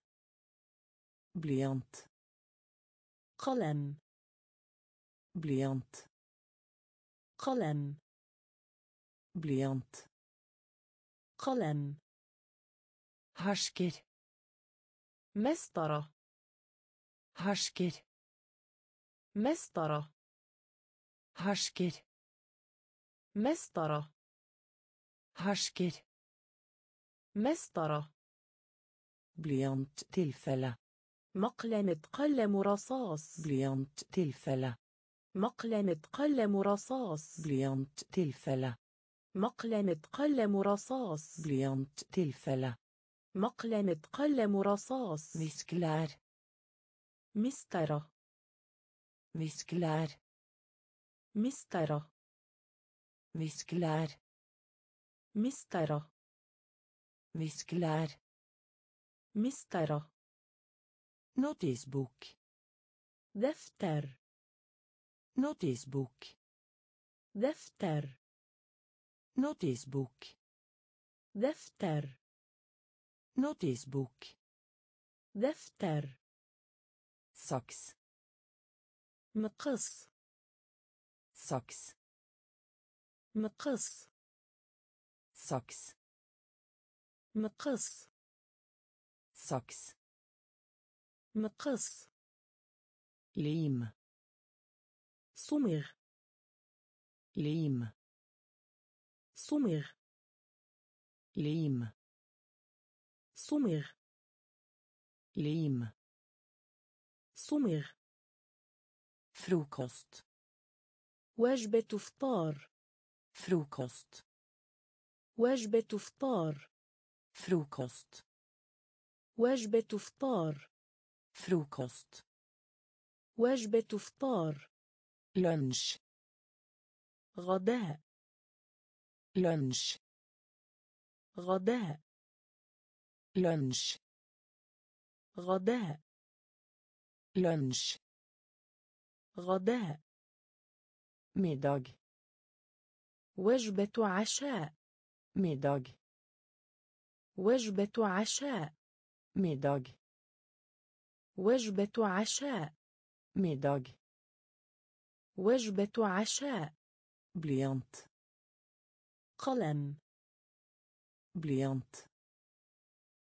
blyant قلم blyant قلم blyant قلم härsker mästare härsker mästare härsker mästare härsker mästare blyant tillfälle مقلمة قلم رصاص بليانت تلفلة مقلمة قلم رصاص بليانت تلفلة مقلمة قلم رصاص بليانت تلفلة مقلمة قلم رصاص مسكلار مسطرة مسكلار مسطرة مسكلار مسطرة مسكلار مسطرة notisbok دفتر notisbok دفتر notisbok دفتر notisbok دفتر saks مقص saks مقص saks مقص saks مقص ليم صمغ ليم صمغ ليم صمغ ليم صمغ فروكوست وجبة فطار فروكوست وجبة فطار. فروكوست. وجبة فطار. فروكوست. وجبة فطار. لانش. غداء. لانش. غداء. لانش. غداء. لانش. غداء. middag. وجبة عشاء. middag. وجبة عشاء. middag. وجبة عشاء. middag. وجبة عشاء. بليانت. قلم. بليانت.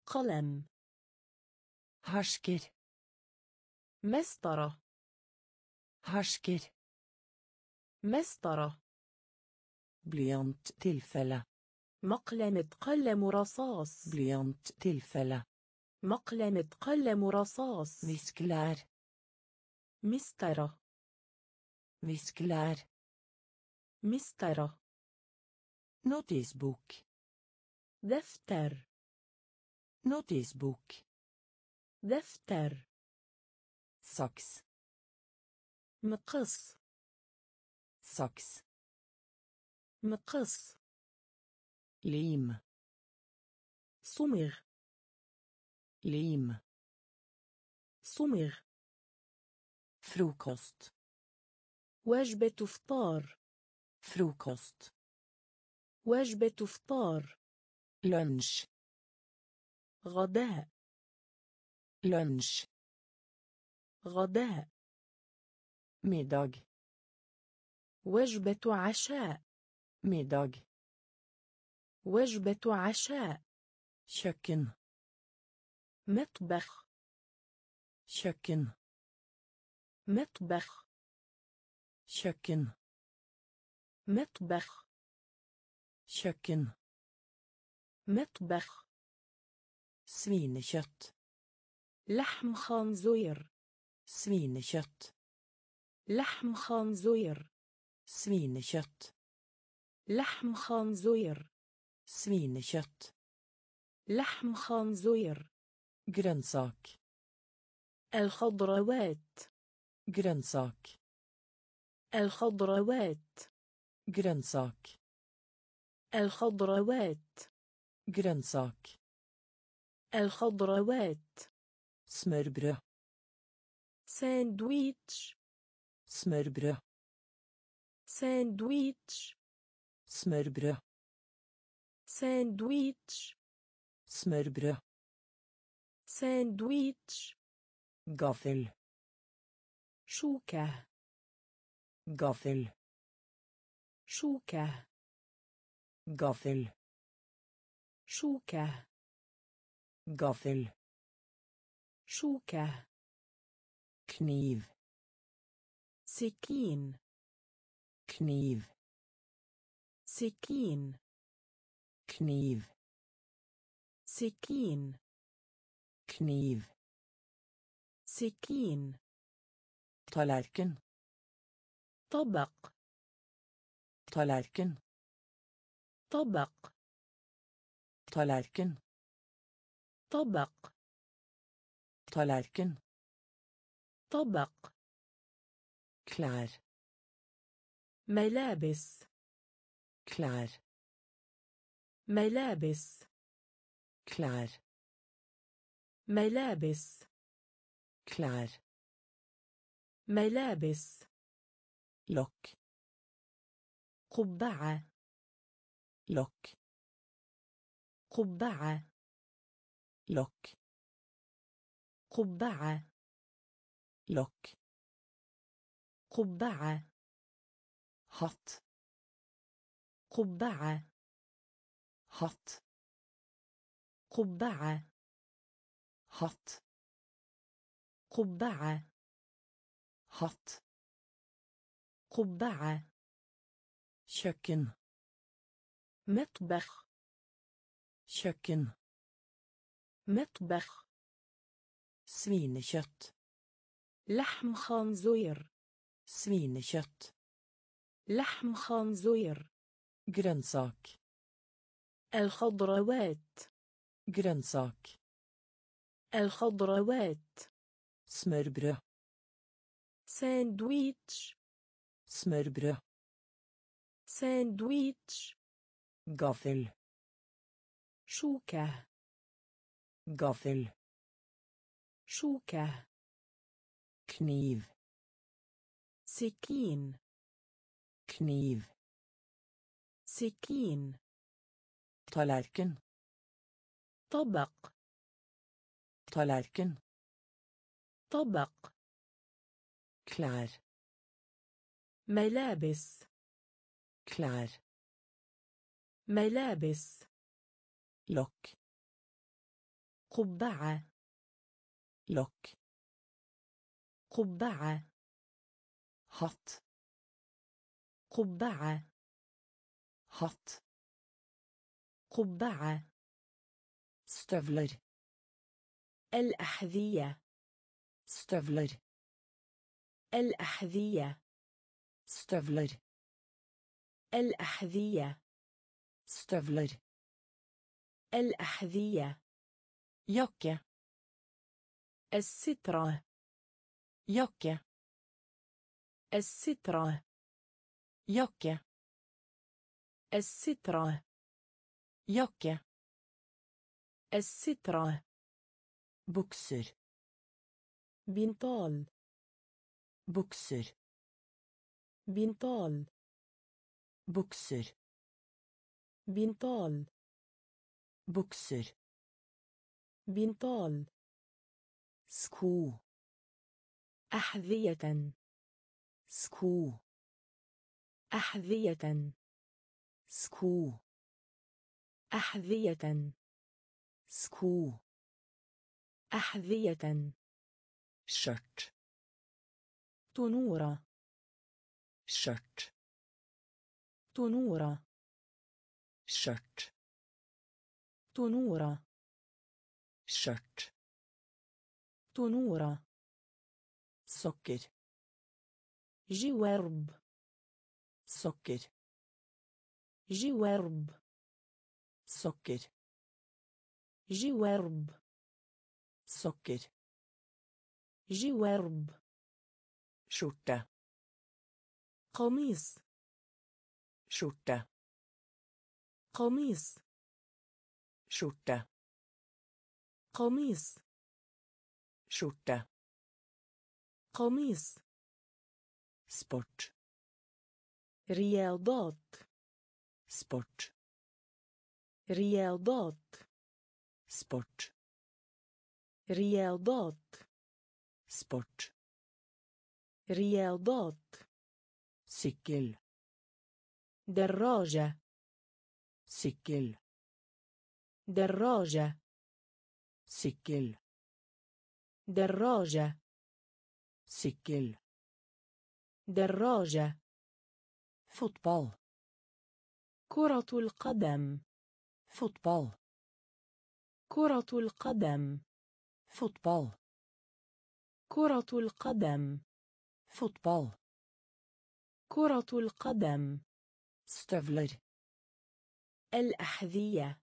قلم. هاشكر. مسطرة. هاشكر. مسطرة. بليانت تلفلة. مقلمة قلم رصاص. بليانت تلفلة. مقلمة قلم رصاص. مسكلار. مسطرة. مسكلار. مسطرة. نوتيسبوك. دفتر. نوتيسبوك. دفتر. ساكس. مقص. ساكس. مقص. ليم. صمغ. ليم. صمغ. فروكوست. وجبة فطار. فروكوست. وجبة فطار. لانش. غداء. لانش. غداء. middag. وجبة عشاء. middag. وجبة عشاء. شكن. مطبخ. شكن. مطبخ. شكن. مطبخ. شكن. مطبخ. سوينكött. لحم خنزير. سوينكött. لحم خنزير. سوينكött. لحم خنزير. Svinekött. لحم خنزير. grönsak. الخضروات. grönsak. الخضروات. grönsak. الخضروات. grönsak. الخضروات. smørbrød. sandwich. smørbrød. sandwich. smørbrød. ساندويتش. smørbrød. ساندويتش. gaffel. شوكة. gaffel. شوكة. gaffel. شوكة. gaffel. شوكة. kniv. سكين. kniv. سكين. kniv. سكين. kniv. سكين. tallerken. طبق. tallerken. طبق. tallerken. طبق. tallerken. طبق. klær. ملابس. klær. ملابس. klær. ملابس. klær. ملابس. lokk. قبعة. lokk. قبعة. lokk. قبعة. lokk. قبعة. hatt. قبعة. hatt. قبعة. hatt. قبعة. hatt. قبعة. kjøkken. مطبخ. kjøkken. مطبخ. svinekjøtt. لحم خنزير. svinekjøtt. لحم خنزير. grønnsak. الخضروات grönsak الخضروات smørbrød sandwich smørbrød sandwich gaffel شوكة gaffel شوكة kniv سكين kniv سكين طلعكن طبق طلعكن طبق كلار ملابس كلار ملابس لوك قبعة لوك قبعة هات قبعة هات قبعة stövlar الأحذية stövlar الأحذية stövlar الأحذية stövlar الأحذية jacka السترة jacka السترة jacka السترة jacka السترة بوكسر بنطال بوكسر بنطال بوكسر بنطال بوكسر بنطال سكو أحذية سكو أحذية سكو أحذية سكو أحذية شرت تنورة شرت تنورة شرت تنورة شرت تنورة سكر جوارب سكر جوارب سكر جوارب سكر جوارب شورتة قميص شورتة قميص شورتة قميص شورتة قميص سبورت رياضات سبورت رياضات سبورت رياضات سبورت رياضات سيكل دراجة سيكل دراجة سيكل دراجة سيكل دراجة فوتبال كرة القدم فوتبال كرة القدم فوتبال كرة القدم فوتبال كرة القدم stövlar الأحذية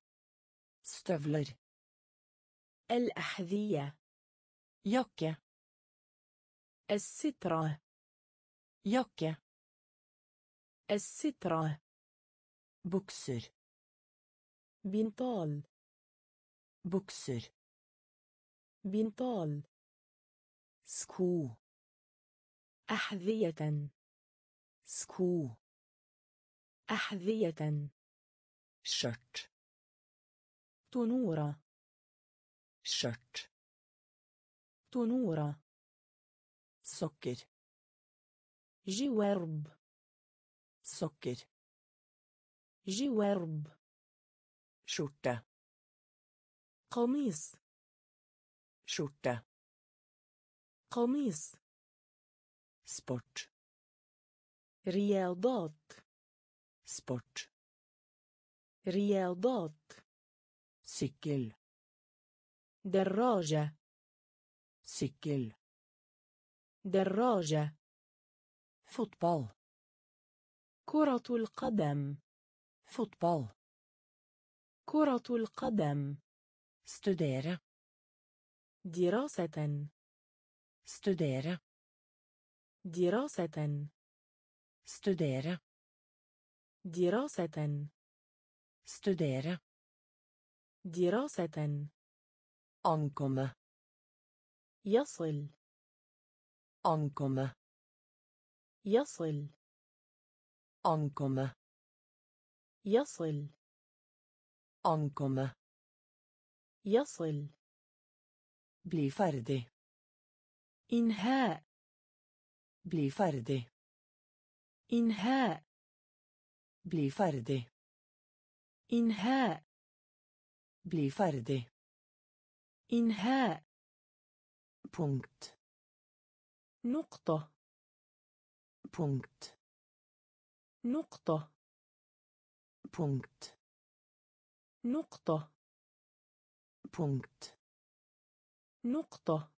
stövlar الأحذية jacka السترة jacka السترة بوكسر بنطال بوكسر بنطال سكو أحذية سكو أحذية شرت تنورة شرت تنورة سكر جوارب سكر جوارب شورتة قميص شورتة قميص سبورت رياضات سبورت رياضات سيكل دراجة سيكل دراجة فوتبال كرة القدم فوتبال كرة القدم. studera. دراسة. studera. دراسة. studera. دراسة. studera. دراسة. ankomma. يصل. ankomma. يصل. ankomma. يصل. ankomma. يصل. bli färdig. انهاء. bli färdig. انهاء. bli färdig. انهاء. bli färdig. انهاء. punkt. نقطة. punkt. نقطة. punkt. نقطة. punkt. نقطة.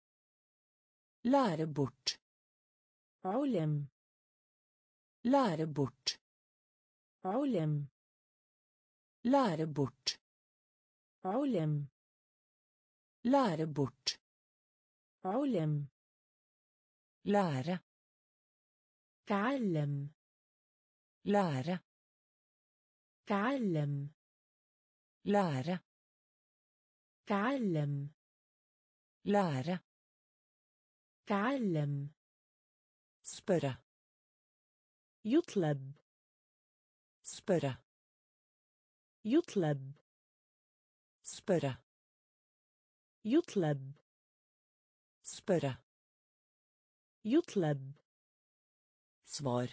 lära bort. علم. lära bort. علم. lära bort. علم. lära bort. علم. lära. تعلم. lära. تعلم. lära. تعلم. lära. تعلم. spöra. يطلب. spöra. يطلب. spöra. يطلب. spöra. يطلب. svar.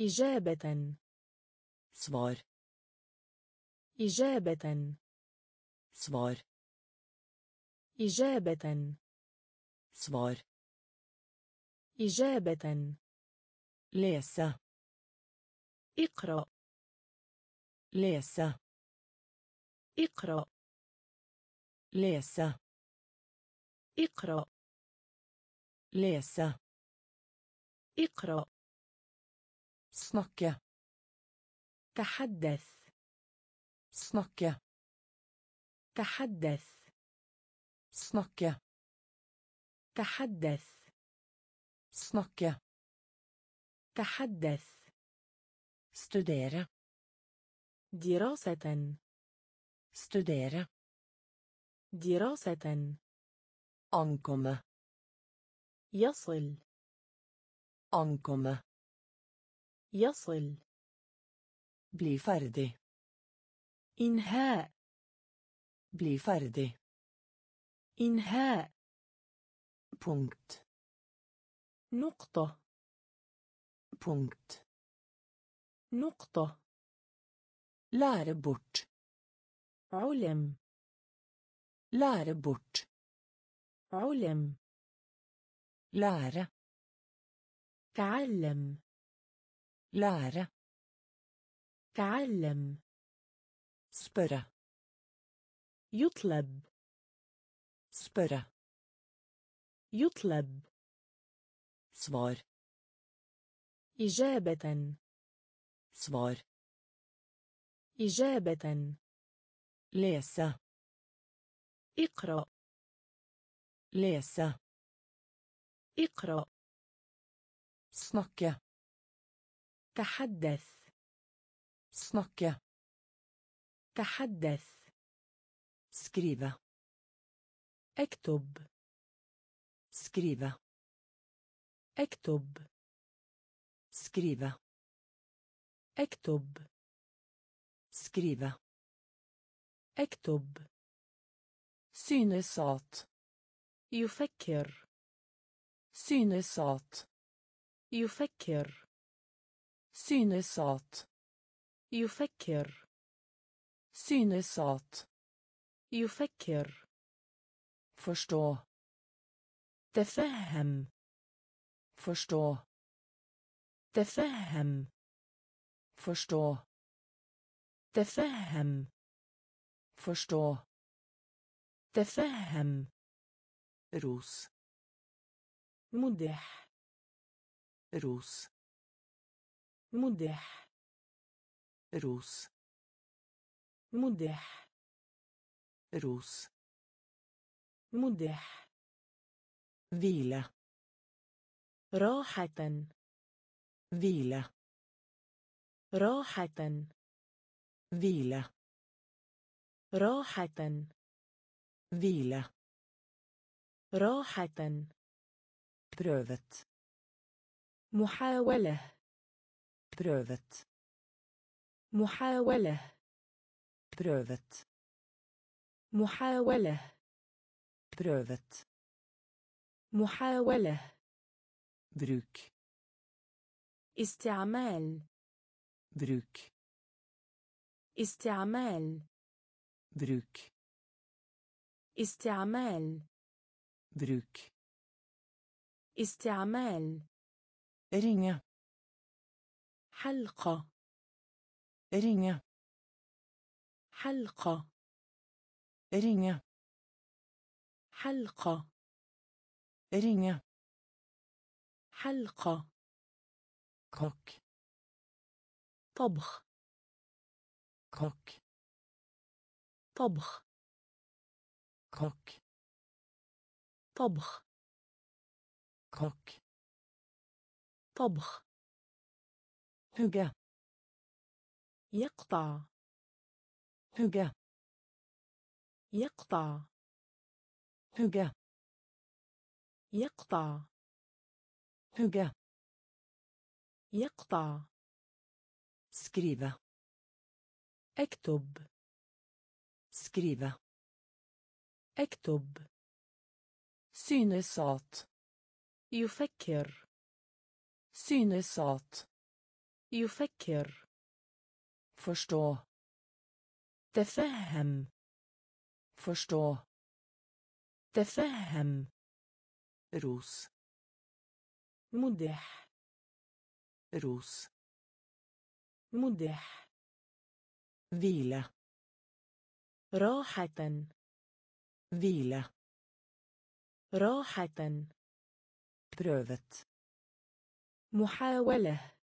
إجابة. svar. إجابة. svar. إجابة. svar. إجابة. läsa. اقرأ. läsa. اقرأ. läsa. اقرأ. läsa. اقرأ. snacka. تحدث. snacka. تحدث. snacka. تحدث. snacka. تحدث. studera. دراسة. studera. دراسة. ankomma. يصل. ankomma. يصل. bli färdig. انهاء. bli färdig. انهاء. punkt. نقطة. punkt. نقطة. lära bort. علم. lära bort. علم. lära. تعلم. lära. تعلم. spöra. يطلب. spöra. يطلب. svar. إجابة. svar. إجابة. läsa. اقرأ. läsa. اقرأ. snacka. تحدث. snacka. تحدث. skriva. اكتب. skriva. اكتب. skriva. اكتب. skriva. اكتب. synesat. يفكر. synesat. يفكر. synesat. يفكر. synesat. يفكر. förstå. تفهم. förstå. تفهم. förstå. تفهم. förstå. تفهم. ros. مدح. ros. مدح. ros. مدح ros مدح vila راحة vila راحة vila راحة vila راحة prövet محاولة prövet محاولة prövet محاولة prövet محاولة bruk استعمال bruk استعمال bruk استعمال bruk استعمال ringa حلقة ringa حلقة ringa حلقة ringa حلقة kock طبخ kock طبخ kock طبخ kock طبخ hugga يقطع hugga يقطع hugga يقطع hugga يقطع skriva اكتب skriva اكتب synesat يفكر synesat يفكر förstå تفهم förstå تفهم ros مدح vila راحة prövet محاولة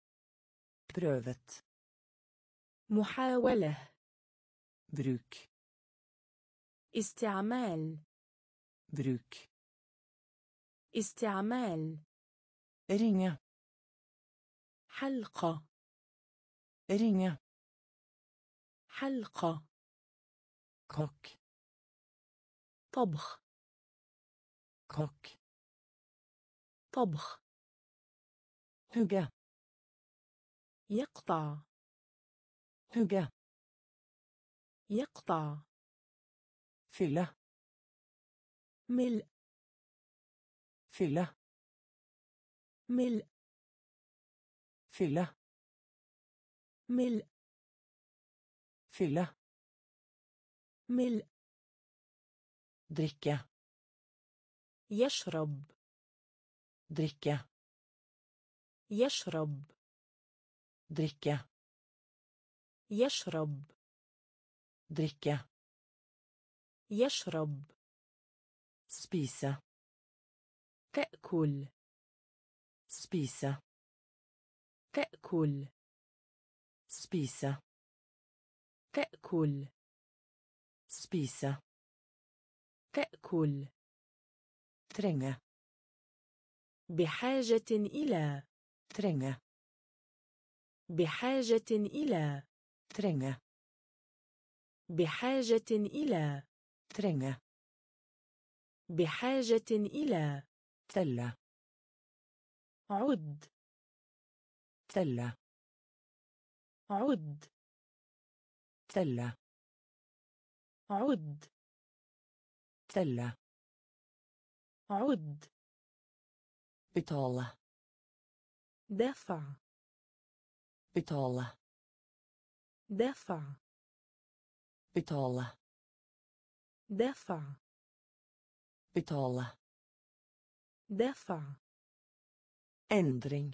bruk استعمال ringa حلقة kock طبخ hugga يقطع fylla ملء fylla ملء fylla ملء dricka يشرب dricka يشرب dricka يشرب spisa تأكل spisa تأكل spisa تأكل tränga بحاجة إلى tränga بحاجة إلى tränga بحاجة إلى tränga بحاجة إلى عد betala, ändring,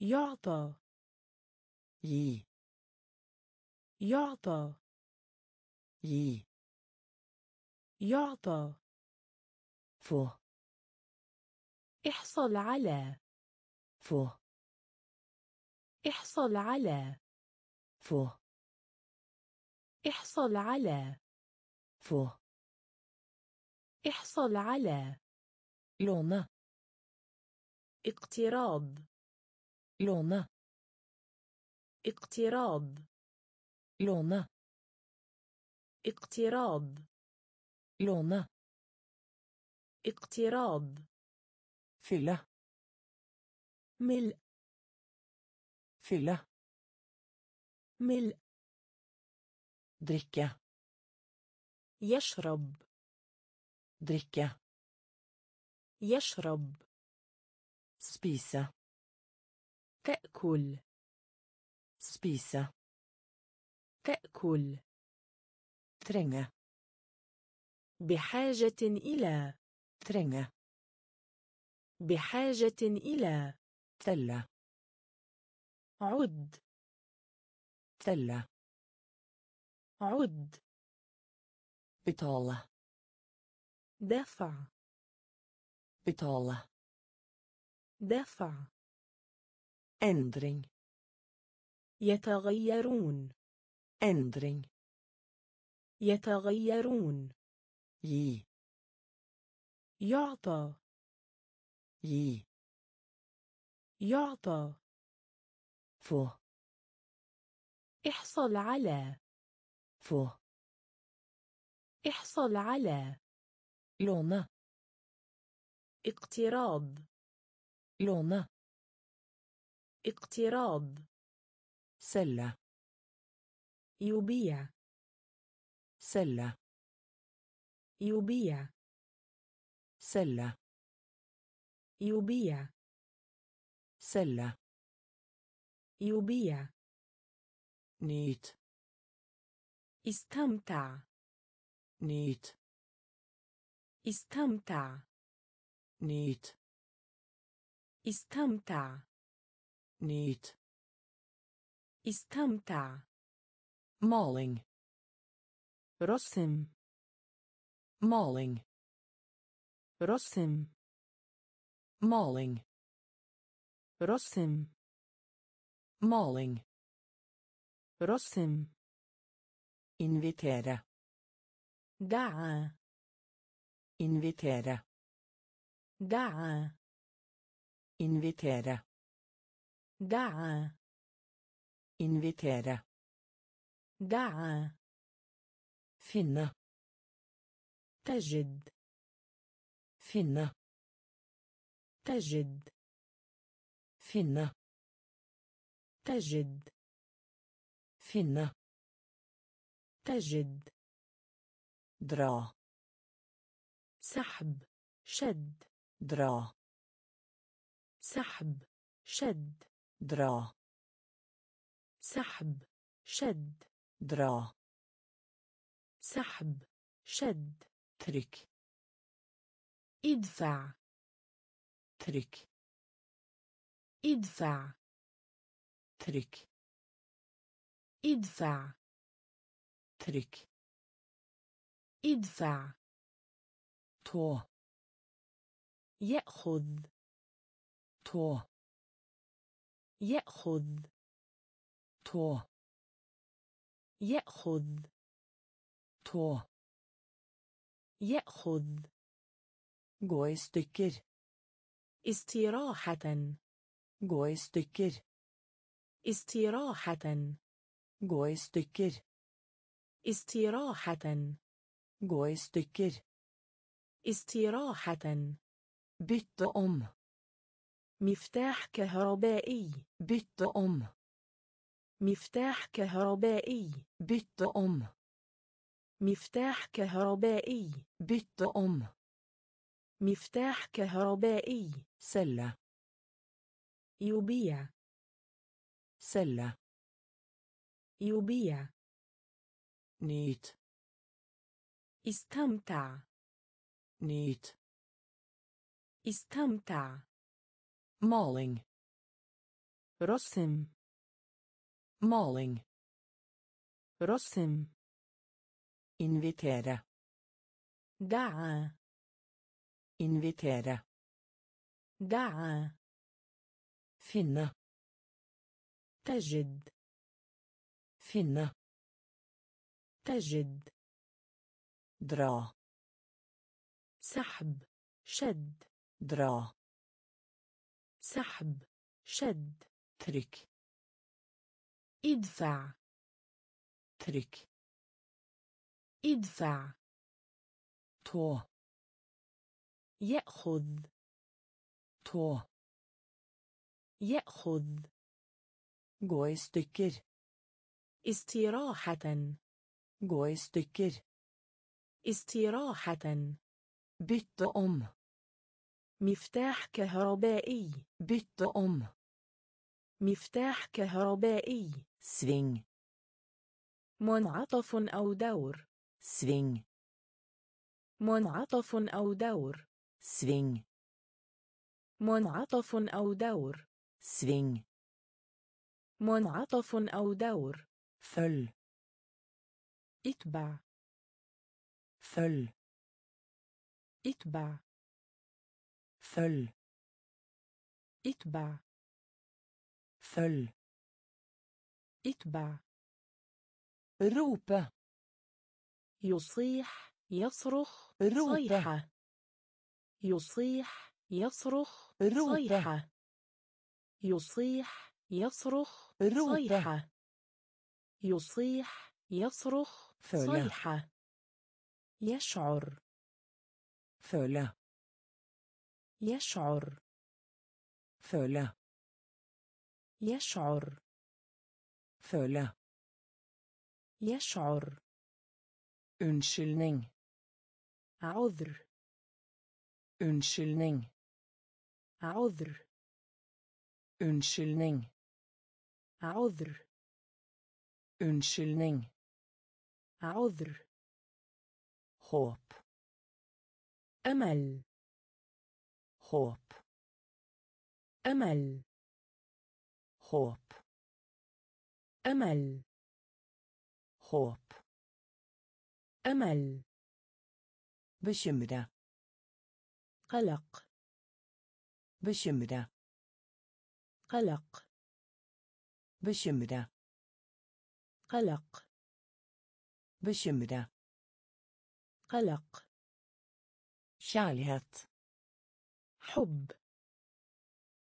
يعطى يي يعطى يي يعطى فو احصل على فو احصل على فو احصل على فو احصل على لونا اقتراض لونا اقتراض لونا اقتراض لونا اقتراض فيلا ملء فيلا ملء dricka يشرب dricka يشرب spisa تأكل spisa تأكل tränga بحاجة إلى tränga بحاجة إلى تلة عد تلة عد بطالة دفع بطالة دفع ändring يتغيرون ändring يتغيرون ي يعطى ي يعطى فو احصل على فو احصل على لونا اقتراض لونا اقتراض سلة يبيع سلة يبيع سلة يبيع سلة يبيع نيت استمتع نيت استمتع نيت استمتع نيت استمتع مالينغ رسم مالينغ رسم مالينغ رسم مالينغ رسم invitera دعا invitera دعا invitera دعا invitera دعا finna تجد finna تجد finna تجد finna تجد درا سحب شد درا سحب شد درا سحب شد درا سحب شد ترك ادفع ترك ادفع ترك ادفع ترك ادفع تو يأخذ تو يأخذ تو يأخذ تو يأخذ gå i stycker استراحة gå i stycker استراحة gå i stycker استراحة gå i stycker استراحة bytte om مفتاح كهربائي bytte om مفتاح كهربائي bytte om مفتاح كهربائي bytte om مفتاح كهربائي سلة يبيع سلة يبيع نيت استمتع نيت استمتع مالينغ رسم maling رسم invitera دعا finna تجد dra سحب شد dra سحب شد tryck ادفع tryck ادفع تو يأخذ تو يأخذ gå i stycker استراحة gå i stycker استراحة bytte om مفتاح كهربائي bytte om مفتاح كهربائي sving منعطف أو دور sving منعطف أو دور sving منعطف أو دور sving منعطف أو دور följ اتبع följ اتبع följ اتبع följ اتبع ropa يصيح يصرخ صيحة يصيح يصرخ صيحة يصيح يصرخ صيحة يصيح يصرخ صيحة يشعر فلا يشعر فلا يشعر فلا يشعر unnskyldning عذر unnskyldning عذر unnskyldning عذر unnskyldning عذر håp أمل håp أمل håp أمل håp أمل bekymra قلق bekymra قلق bekymra قلق bekymra قلق kärlighet حب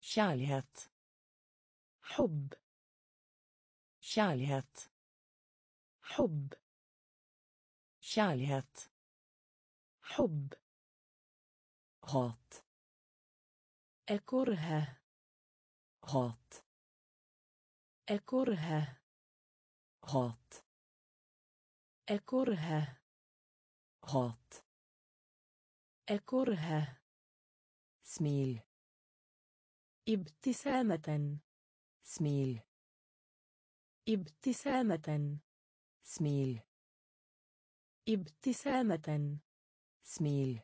kärlighet حب kärlighet حب kärlighet حب hat أكره hat أكره hat أكره hat أكره smil ابتسامة smil ابتسامة smil ابتسامة smil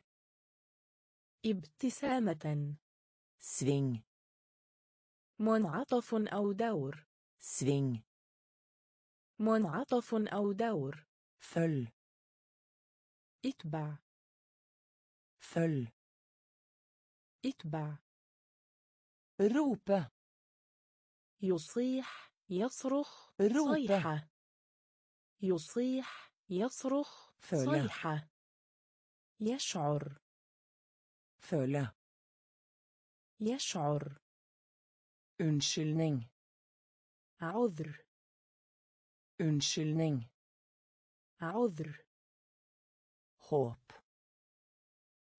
ابتسامة sving منعطف أو دور sving منعطف أو دور följ اتبع följ اتبع ropa يصيح يصرخ صيحة يصيح يصرخ صيحة يشعر føle يشعر unnskyldning عذر håp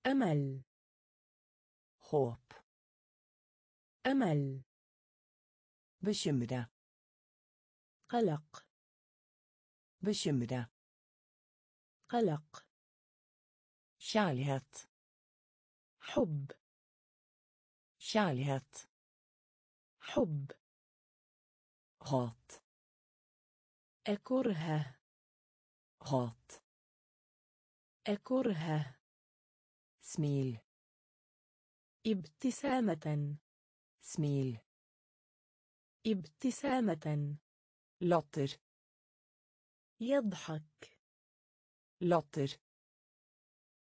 أمل bekymra قلق kärlighet حب hat أكره smil ابتسامة. لاتر. يضحك. لاتر.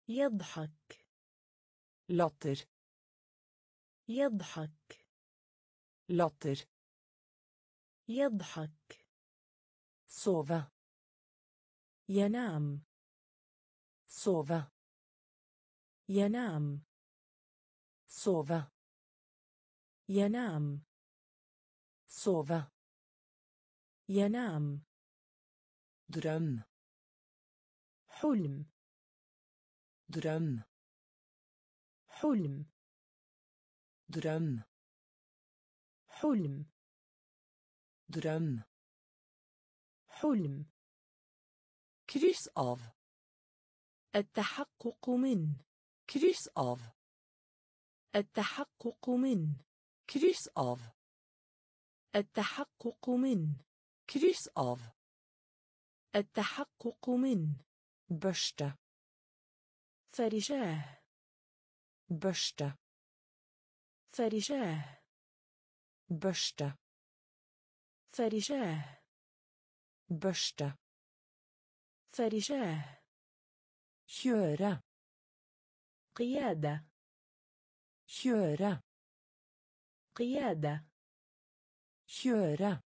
يضحك. لاتر. يضحك. لاتر. يضحك. سوفا. ينام. سوفا. ينام. سوفا. ينام. سوفا. ينام. درم. حلم. درم. حلم. درم. حلم. درم. حلم. كريس أف. التحقق من. كريس أف. التحقق من. كريس أف. التحقق من. كريس أف. التحقق من. برشة. فرشاه. برشة. فرشاه. برشة. فرشاه. برشة. فرشاه. köra. قيادة. köra. قيادة. köra.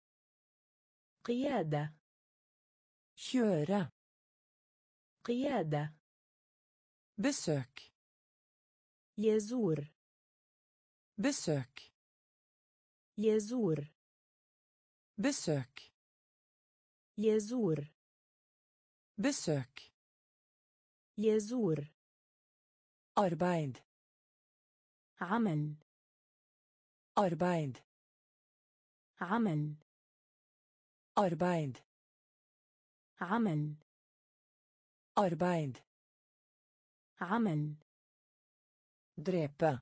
قيادة. köra. قيادة. besök. يزور. besök. يزور. besök. يزور. besök. يزور. arbeid. عمل. arbeid. عمل. arbeid. عمل. arbeid. عمل. drepa.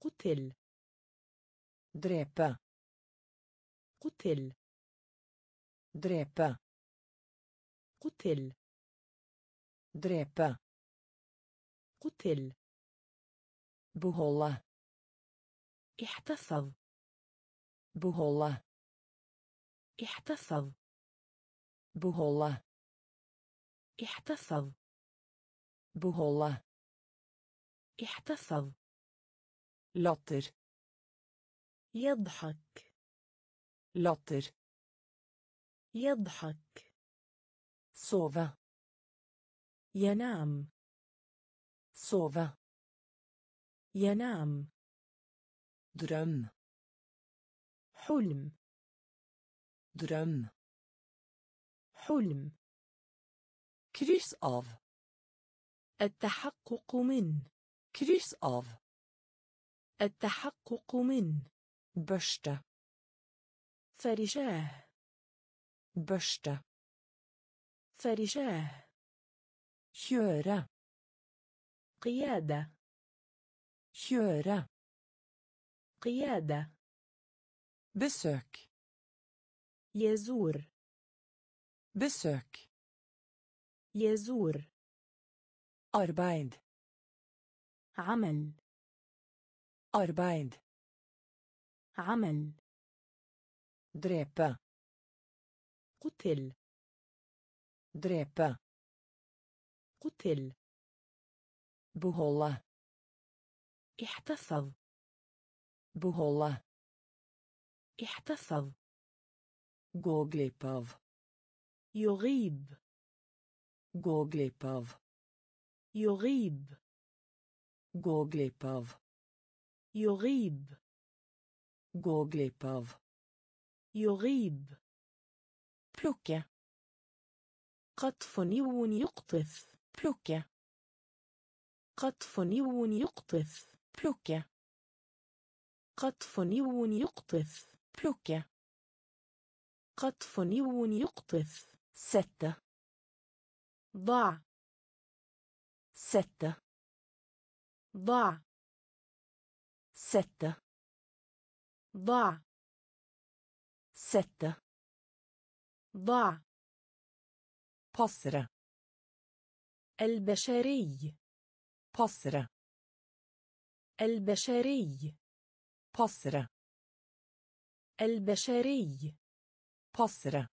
قتل. drepa. قتل. drepa. قتل. drepa. قتل. بهولة. احتفظ. بهولة. احتفظ. بهولة. احتفظ. بهولة. احتفظ. لاتر. يضحك. لاتر. يضحك. سوفا. ينام. سوفا. ينام. درم. حلم. درم. حلم. كريس أف. التحقق من. كريس أف. التحقق من. برشة. فرشاه. برشة. فرشاه. köra. قيادة. köra. قيادة. besök. يزور. besök. يزور. arbeid. عمل. arbeid. عمل. drepa. قتل. drepa. قتل. behålla. احتفظ. behålla. احتفظ. gå glip av. يغيب. gå glip av. يغيب. gå glip av. يغيب. gå glip av. يغيب. plocka. قطف يقطف. plocka. قطف يقطف. plocka. قطف يقطف. plocka. قطف يقطف. sätta. ضع. sätta. ضع. sätta. ضع. sätta. ضع. passera. البشري. passera. البشري. passera. البشري. passere.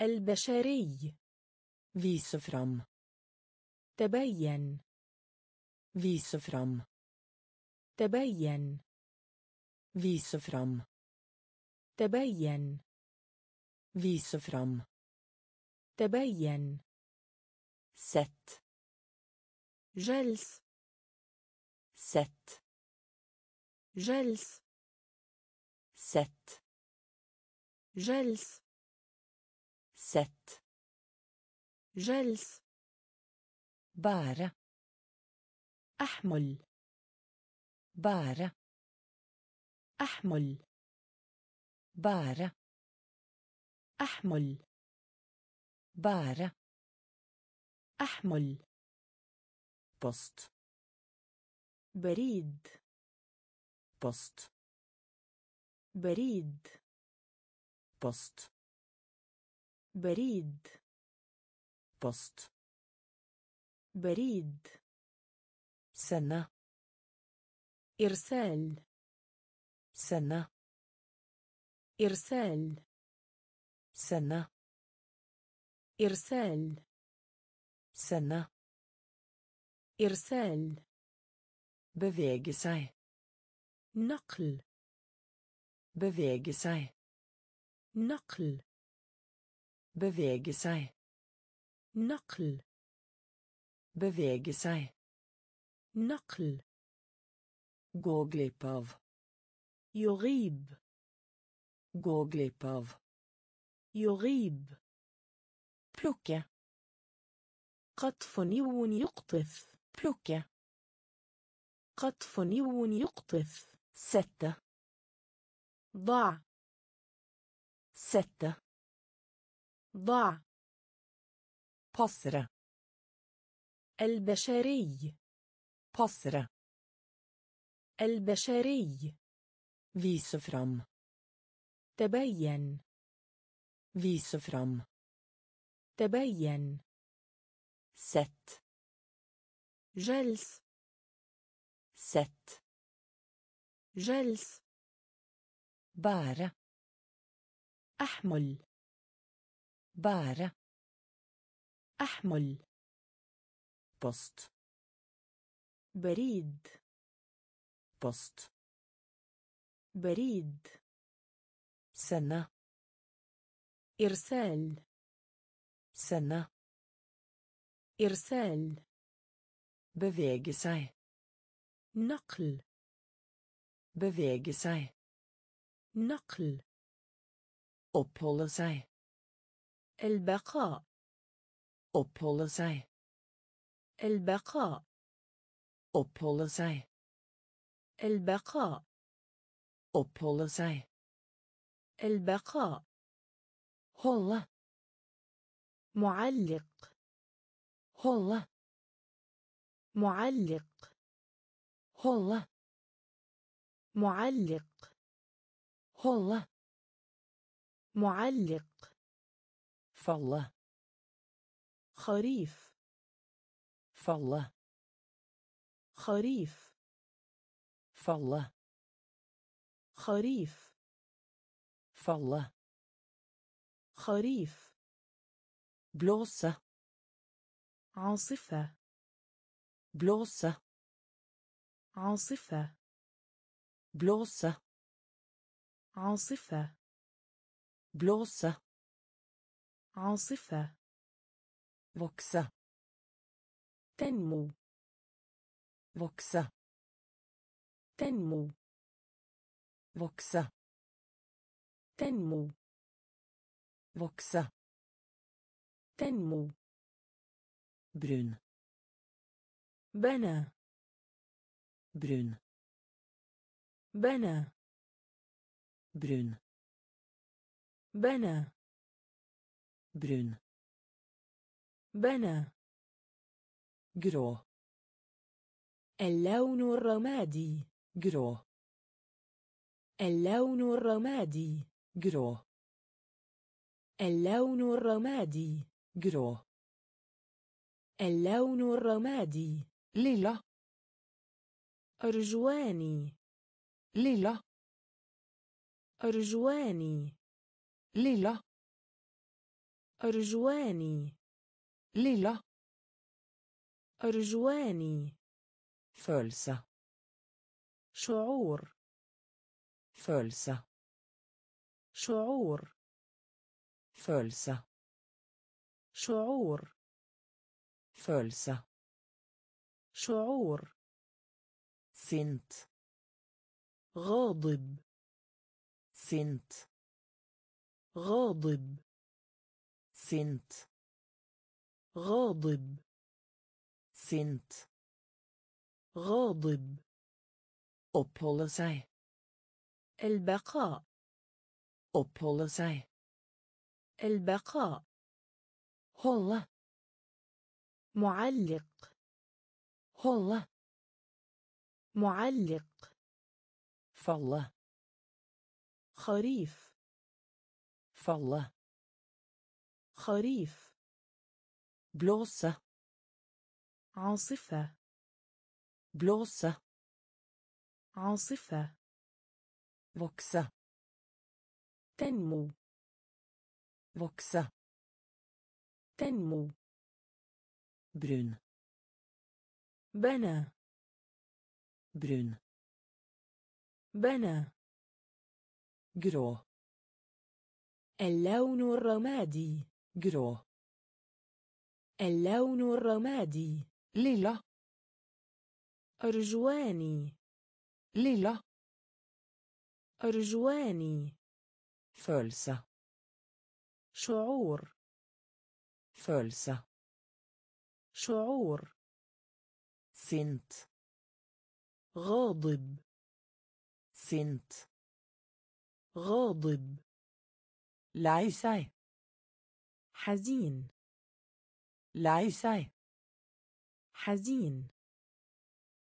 البشري. vise fram. تبين. vise fram. تبين. vise fram. تبين. vise fram. تبين. sett. جلس. sett. جلس. sett. جلس. sett. جلس. بارة. أحمل. بارة. أحمل. بارة. أحمل. بارة. أحمل. بوست. بريد. بوست. بريد. بوست. بريد. بوست. بريد. سنة. إرسال. سنة. إرسال. سنة. إرسال. سنة. إرسال. bevege sig. نقل. bevege sig. نقل. bevege sig. نقل. bevege sig. نقل. gå glipp av. يغيب. gå glipp av. يغيب. plocka. قطف يقطف. plocka. قطف يقطف. sätta. ضع. sätta. ضع. passera. البشري. passera. البشري. vise fram. تبين. vise fram. تبين. sett. جلس. sett. جلس. بارة. أحمل. بارة. أحمل. بوست. بريد. بوست. بريد. سنة. إرسال. سنة. إرسال. bevege sig. نقل. bevege sig. نقل. uppehålla sig. البقاء. uppehålla sig. البقاء. uppehålla sig. البقاء. uppehålla sig. البقاء. hålla. معلق. hålla. معلق. hålla. معلق. hålla. معلق. falla. خريف. falla. خريف. falla. خريف. falla. خريف. blåsa. عاصفة. blåsa. عاصفة. blåsa. عاصفة. blåsa. عاصفة. växa. تنمو. växa. تنمو. växa. تنمو. växa. تنمو. brun. بنى. brun. بنى. brun. بنى. brun. بنى. grå. اللون الرمادي. grå. اللون الرمادي. grå. اللون الرمادي. grå. اللون الرمادي. ليلا. أرجواني. ليلا. أرجواني ليلة أرجواني ليلة أرجواني følelse شعور følelse شعور følelse شعور følelse شعور سنت غاضب سنت غاضب سنت غاضب سنت غاضب oppholde seg البقاء oppholde seg البقاء hålla معلق hålla معلق فله خريف فله خريف blåsa عاصفة blåsa عاصفة växa تنمو växa تنمو brun بنا brun بنا grå اللون الرمادي grå اللون الرمادي lilla أرجواني lilla أرجواني følelse شعور følelse شعور سنت غاضب سنت غاضب لايساي حزين لايساي حزين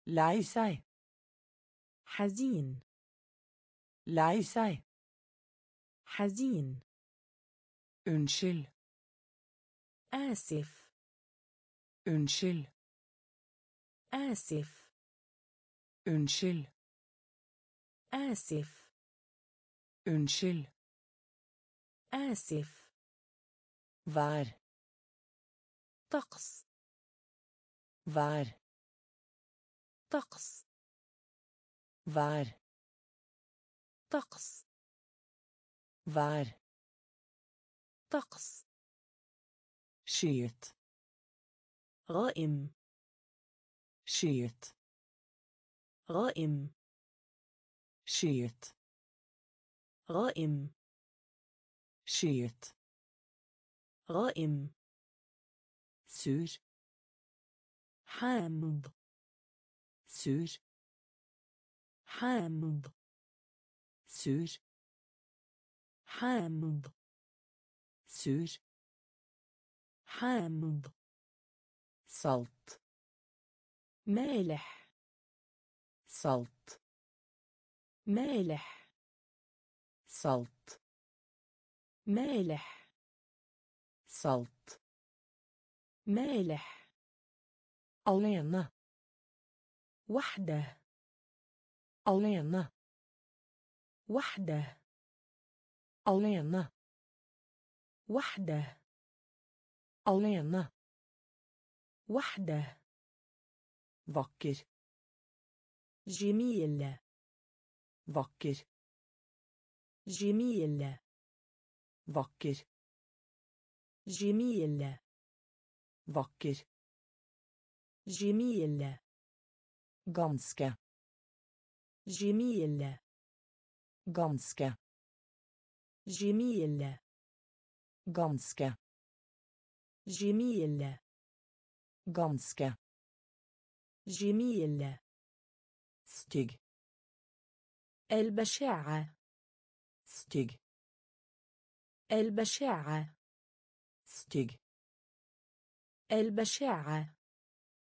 لايساي حزين لايساي حزين انشل آسف undskyld آسف undskyld آسف undskyld آسف vær طقس vær طقس vær طقس skyt غائم شيت غائم شيت غائم شيت غائم سور حامض سور حامض سور حامض سور حامض salt مالح salt مالح salt مالح salt مالح alene وحده alene وحده alene وحده alene وحده vacker جميل vacker جميل vacker جميل vacker جميل ganska جميل ganska جميل ganska جميل ganska جميل stygg البشاعة stygg البشاعة stygg البشاعة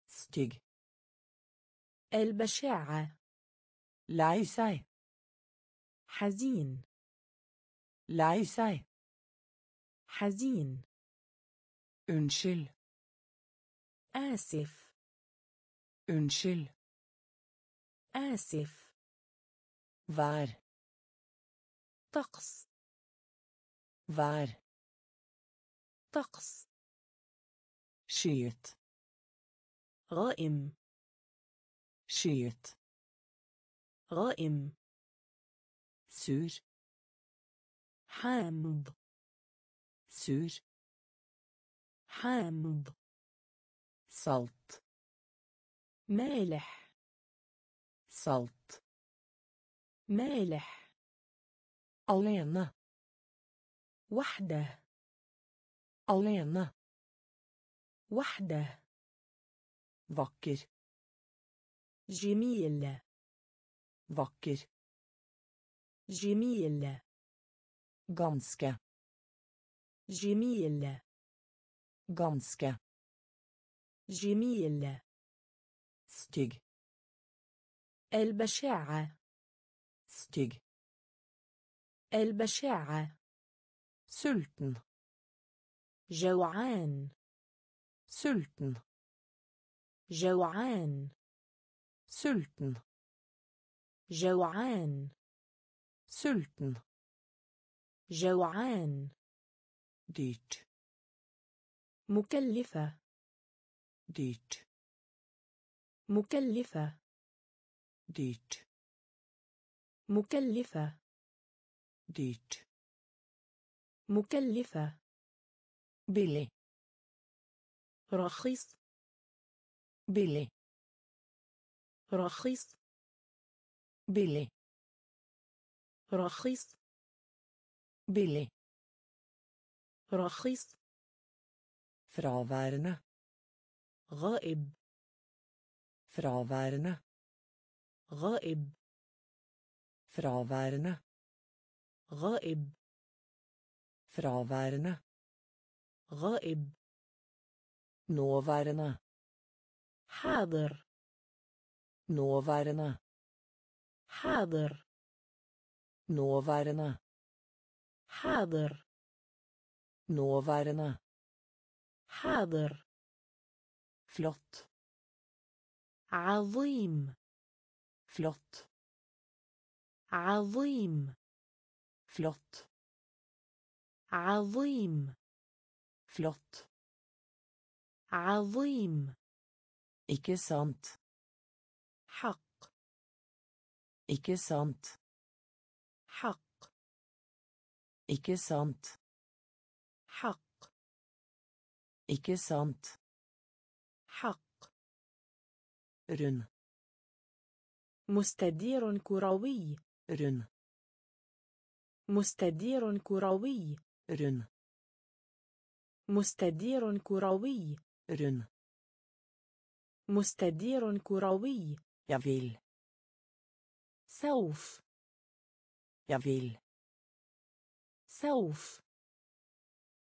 stygg البشاعة lei seg حزين lei seg حزين unnskyld آسف undskyld آسف vær طقس. vær. طقس. skyet. غائم. skyet. غائم. سور. حامض. سور. حامض. salt. مالح. salt. مالح. alene. وحده. alene. وحده. vacker. جميل. vacker. جميل. ganska. جميل. ganska. جميل. stygg. البشاعة. stygg. البشاعة. sulten. جوعان. sulten. جوعان. sulten. جوعان. sulten. جوعان. dyrt. مكلفة. dyrt. مكلفة. dyrt. مكلفة. dyrt. مكلفة. billig. رخيص. billig. رخيص. billig. رخيص. billig. رخيص. fraværende. غائب. fraværende. غائب. fraværende. غائب. fraværende. غائب. nåværende. حاضر. nåværende. حاضر. nåværende. حاضر. nåværende. حاضر. flott. عظيم. flott. عظيم. flott. عظيم. flott. عظيم. ikke sant. حق. ikke sant. حق. ikke sant. حق. ikke sant. حق. رن. مستدير كروي. رن. مستدير كروي. رن. مستدير كروي. رن. مستدير كروي. يا فيل. سوف. يا فيل. سوف.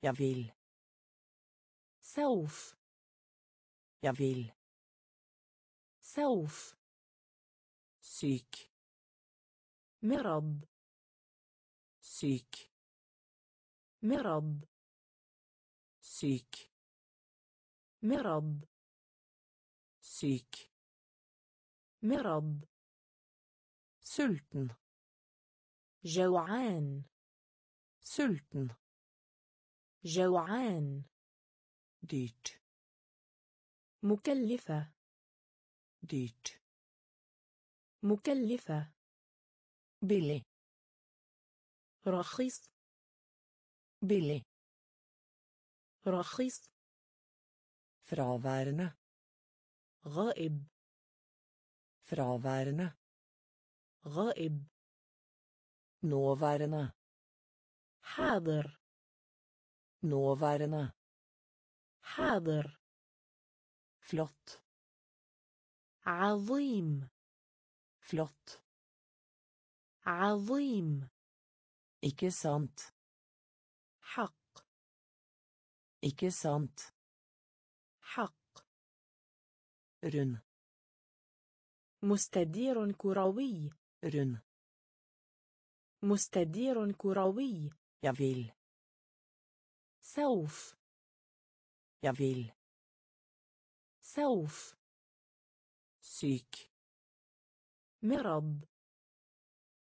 يا فيل. سوف. يا فيل. سوف. سيك. مرض. سيك. مرض. سيك. مرض. سيك. مرض. سلطن. جوعان. سلطن. جوعان. ديت. مكلفة. dyrt. مكلفة. billig. رخيص. billig. رخيص. fraværende. غائب. fraværende. غائب. nåværende. حاضر. nåværende. حاضر. flott. عظيم. flott. عظيم. ikke sant. حق. ikke sant. حق. rund. مستدير كروي. rund. مستدير كروي. jeg vil. سوف. jeg vil. سوف. سيك. مرض.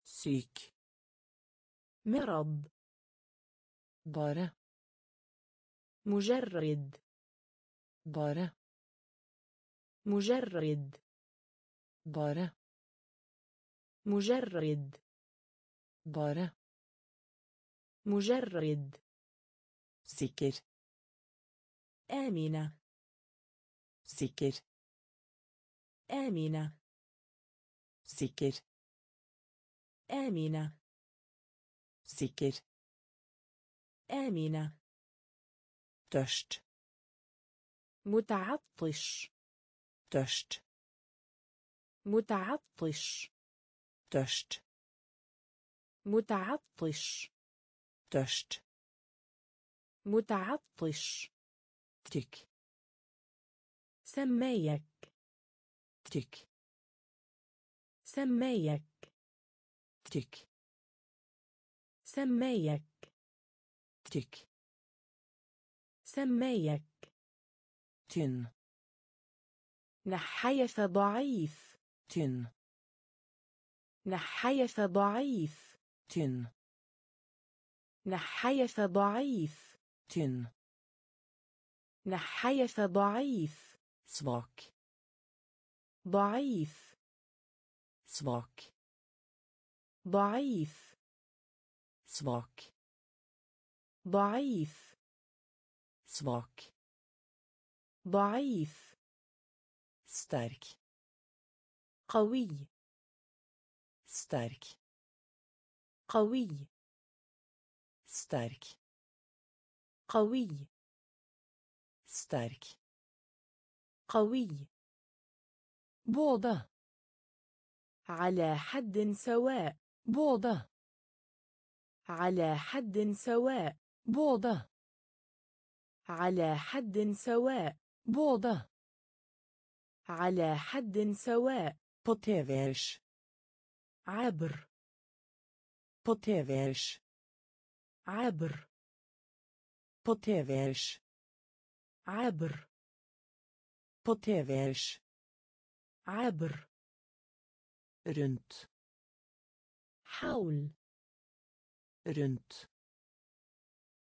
سيك. مرض bara مجرد bara مجرد bara مجرد bara مجرد sikker آمنة sikker آمنة sikker آمنة sikker آمنة تشت متعطش تشت متعطش تشت متعطش تشت متعطش تك سمايك تك سمايك تك سمايك تك سمايك تن نحيف ضعيف تن نحيف ضعيف تن نحيف ضعيف تن نحيف ضعيف svag ضعيف svag ضعيف svag ضعيف svag ضعيف stark قوي stark قوي stark قوي stark قوي بوضة على حد سواء بوضة على حد سواء بوضة على حد سواء بوضة على حد سواء بوتيفيرش عبر بوتيفيرش عبر بوتيفيرش عبر بوتيفيرش عبر رنت حول رنت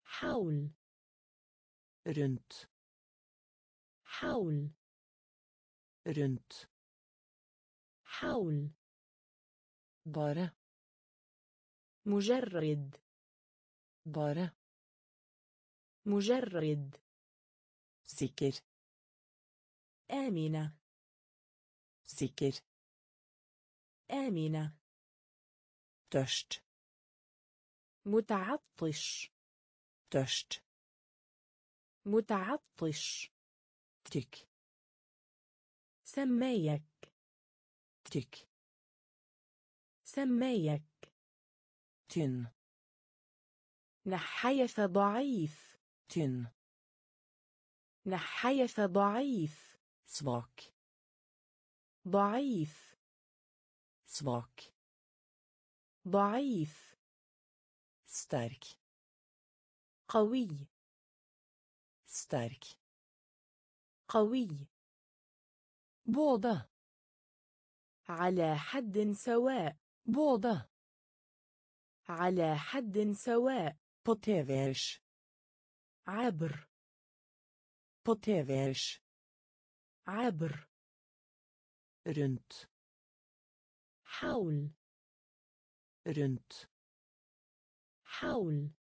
حول رنت حول bara مجرد sikker آمنة تشت متعطش تك سمايك تن نحيف ضعيف svag ضعيف svag ضعيف stark قوي بوضة على حد سواء بوضة على حد سواء بوتيفيرش عبر بوتيفيرش عبر رنت حول